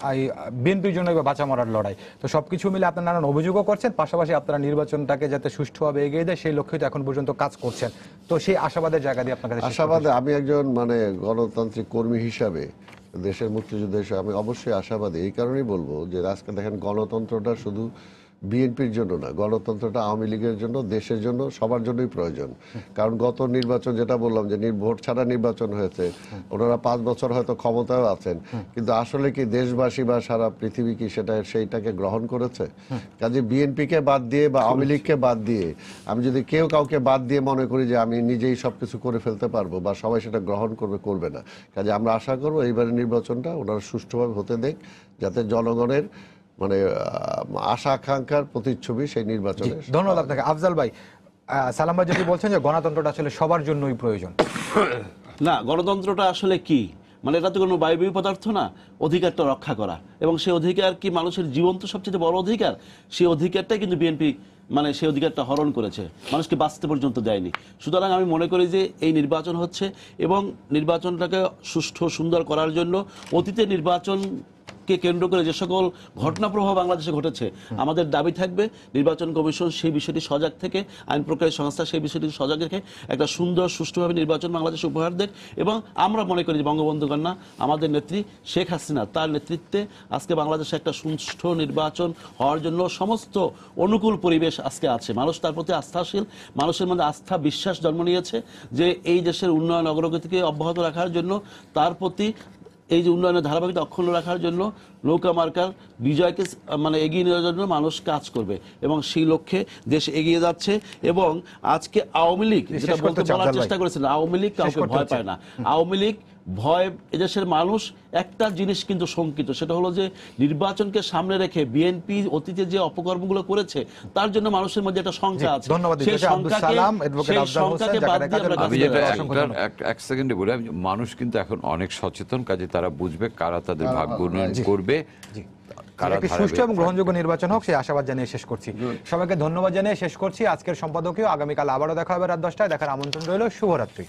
বিএনপির জন্য বাঁচা মরার লড়াই, তো সবকিছু মিলে আপনারা নানান অভিযোগও করছেন, পাশাপাশি আপনারা নির্বাচনটাকে যাতে সুষ্ঠুভাবে এগিয়ে দেয় সেই লক্ষ্যে এখন পর্যন্ত কাজ করছেন। তো সেই আশাবাদের জায়গা দিয়ে আপনার কাছে, আশাবাদে আমি একজন মানে গণতান্ত্রিক কর্মী হিসাবে দেশের মুক্তিযুদ্ধের আমি অবশ্যই আশাবাদী। এই কারণেই বলবো যে আজকে দেখেন গণতন্ত্রটা শুধু বিএনপির জন্য না, গণতন্ত্রটা আওয়ামী লীগের জন্য, দেশের জন্য, সবার জন্যই প্রয়োজন। কারণ গত নির্বাচন যেটা বললাম যে ভোট ছাড়া নির্বাচন হয়েছে, ওনারা ৫ বছর হয়তো ক্ষমতায় আছেন, কিন্তু আসলে কি দেশবাসী বা সারা পৃথিবী কি সেইটাকে গ্রহণ করেছে? কাজে বিএনপিকে বাদ দিয়ে বা আওয়ামী লীগকে বাদ দিয়ে আমি যদি কেউ কাউকে বাদ দিয়ে মনে করি যে আমি নিজেই সব কিছু করে ফেলতে পারবো বা সবাই সেটা গ্রহণ করবে, করবে না। কাজে আমরা আশা করবো এইবারের নির্বাচনটা ওনারা সুষ্ঠুভাবে হতে দেখ, যাতে জনগণের মানে আশা আকাঙ্ক্ষার প্রতিচ্ছবি সেই নির্বাচনে। ধন্যবাদ আপনাকে। আফজাল ভাই, সালাম ভাই যদি বলছেন যে গণতন্ত্রটা আসলে সবার জন্যই প্রয়োজন, না গণতন্ত্রটা আসলে কি, মানে এটা তো কোনো বায়বীয় পদার্থ না, অধিকারটা রক্ষা করা, এবং সেই অধিকার কি মানুষের জীবন তো সবচেয়ে বড় অধিকার, সেই অধিকারটাই কিন্তু বিএনপি মানে সেই অধিকারটা হরণ করেছে, মানুষকে বাঁচতে পর্যন্ত দেয়নি। সুতরাং আমি মনে করি যে এই নির্বাচন হচ্ছে এবং নির্বাচনটাকে সুষ্ঠু সুন্দর করার জন্য অতীতে নির্বাচন কে কেন্দ্র করে যে সকল ঘটনা প্রবাহ বাংলাদেশে ঘটেছে, আমাদের দাবি থাকবে নির্বাচন কমিশন সেই বিষয়টি সজাগ থেকে, আইন প্রক্রিয়া সংস্থা সেই বিষয়টি সজাগ রেখে একটা সুন্দর সুষ্ঠুভাবে নির্বাচন বাংলাদেশে উপহার দেয়। এবং আমরা মনে করি যে বঙ্গবন্ধু কন্যা আমাদের নেত্রী শেখ হাসিনা, তার নেতৃত্বে আজকে বাংলাদেশে একটা সুষ্ঠু নির্বাচন হওয়ার জন্য সমস্ত অনুকূল পরিবেশ আজকে আছে। মানুষ তার প্রতি আস্থাশীল, মানুষের মধ্যে আস্থা বিশ্বাস জন্ম নিয়েছে যে এই দেশের উন্নয়ন অগ্রগতিকে অব্যাহত রাখার জন্য, তার প্রতি এই যে উন্নয়নের ধারাবাহিকতা অক্ষুণ্ণ রাখার জন্য, নৌকা মার্কার বিজয়কে মানে এগিয়ে নেওয়ার জন্য মানুষ কাজ করবে, এবং সেই লক্ষ্যে দেশ এগিয়ে যাচ্ছে। এবং আজকে আওয়ামী লীগ যেটা বলতে বলার চেষ্টা করেছিল, আওয়ামী লীগ কাউকে ভয় পায় না, আওয়ামী লীগ ভয় এদেশের মানুষ একটা জিনিস কিন্তু শঙ্কিত, সেটা হলো যে নির্বাচনকে সামনে রেখে বিএনপি অতীতে যে অপকর্মগুলো করেছে তার জন্য মানুষের মধ্যে একটা শঙ্কা আছে। এক সেকেন্ডে বলি, মানুষ কিন্তু এখন অনেক সচেতন, কাজে তারা বুঝবে কারা তাদের ভাগ্য উন্নয়ন করবে। সুষ্ঠু এবং গ্রহণযোগ্য নির্বাচন হোক সেই আশাবাদ জানিয়ে শেষ করছি। সবাইকে ধন্যবাদ জানিয়ে শেষ করছি আজকের সম্পাদকীয়। আগামীকাল আবারও দেখা হবে রাত 10টায়। দেখার আমন্ত্রণ রইল। শুভরাত্রি।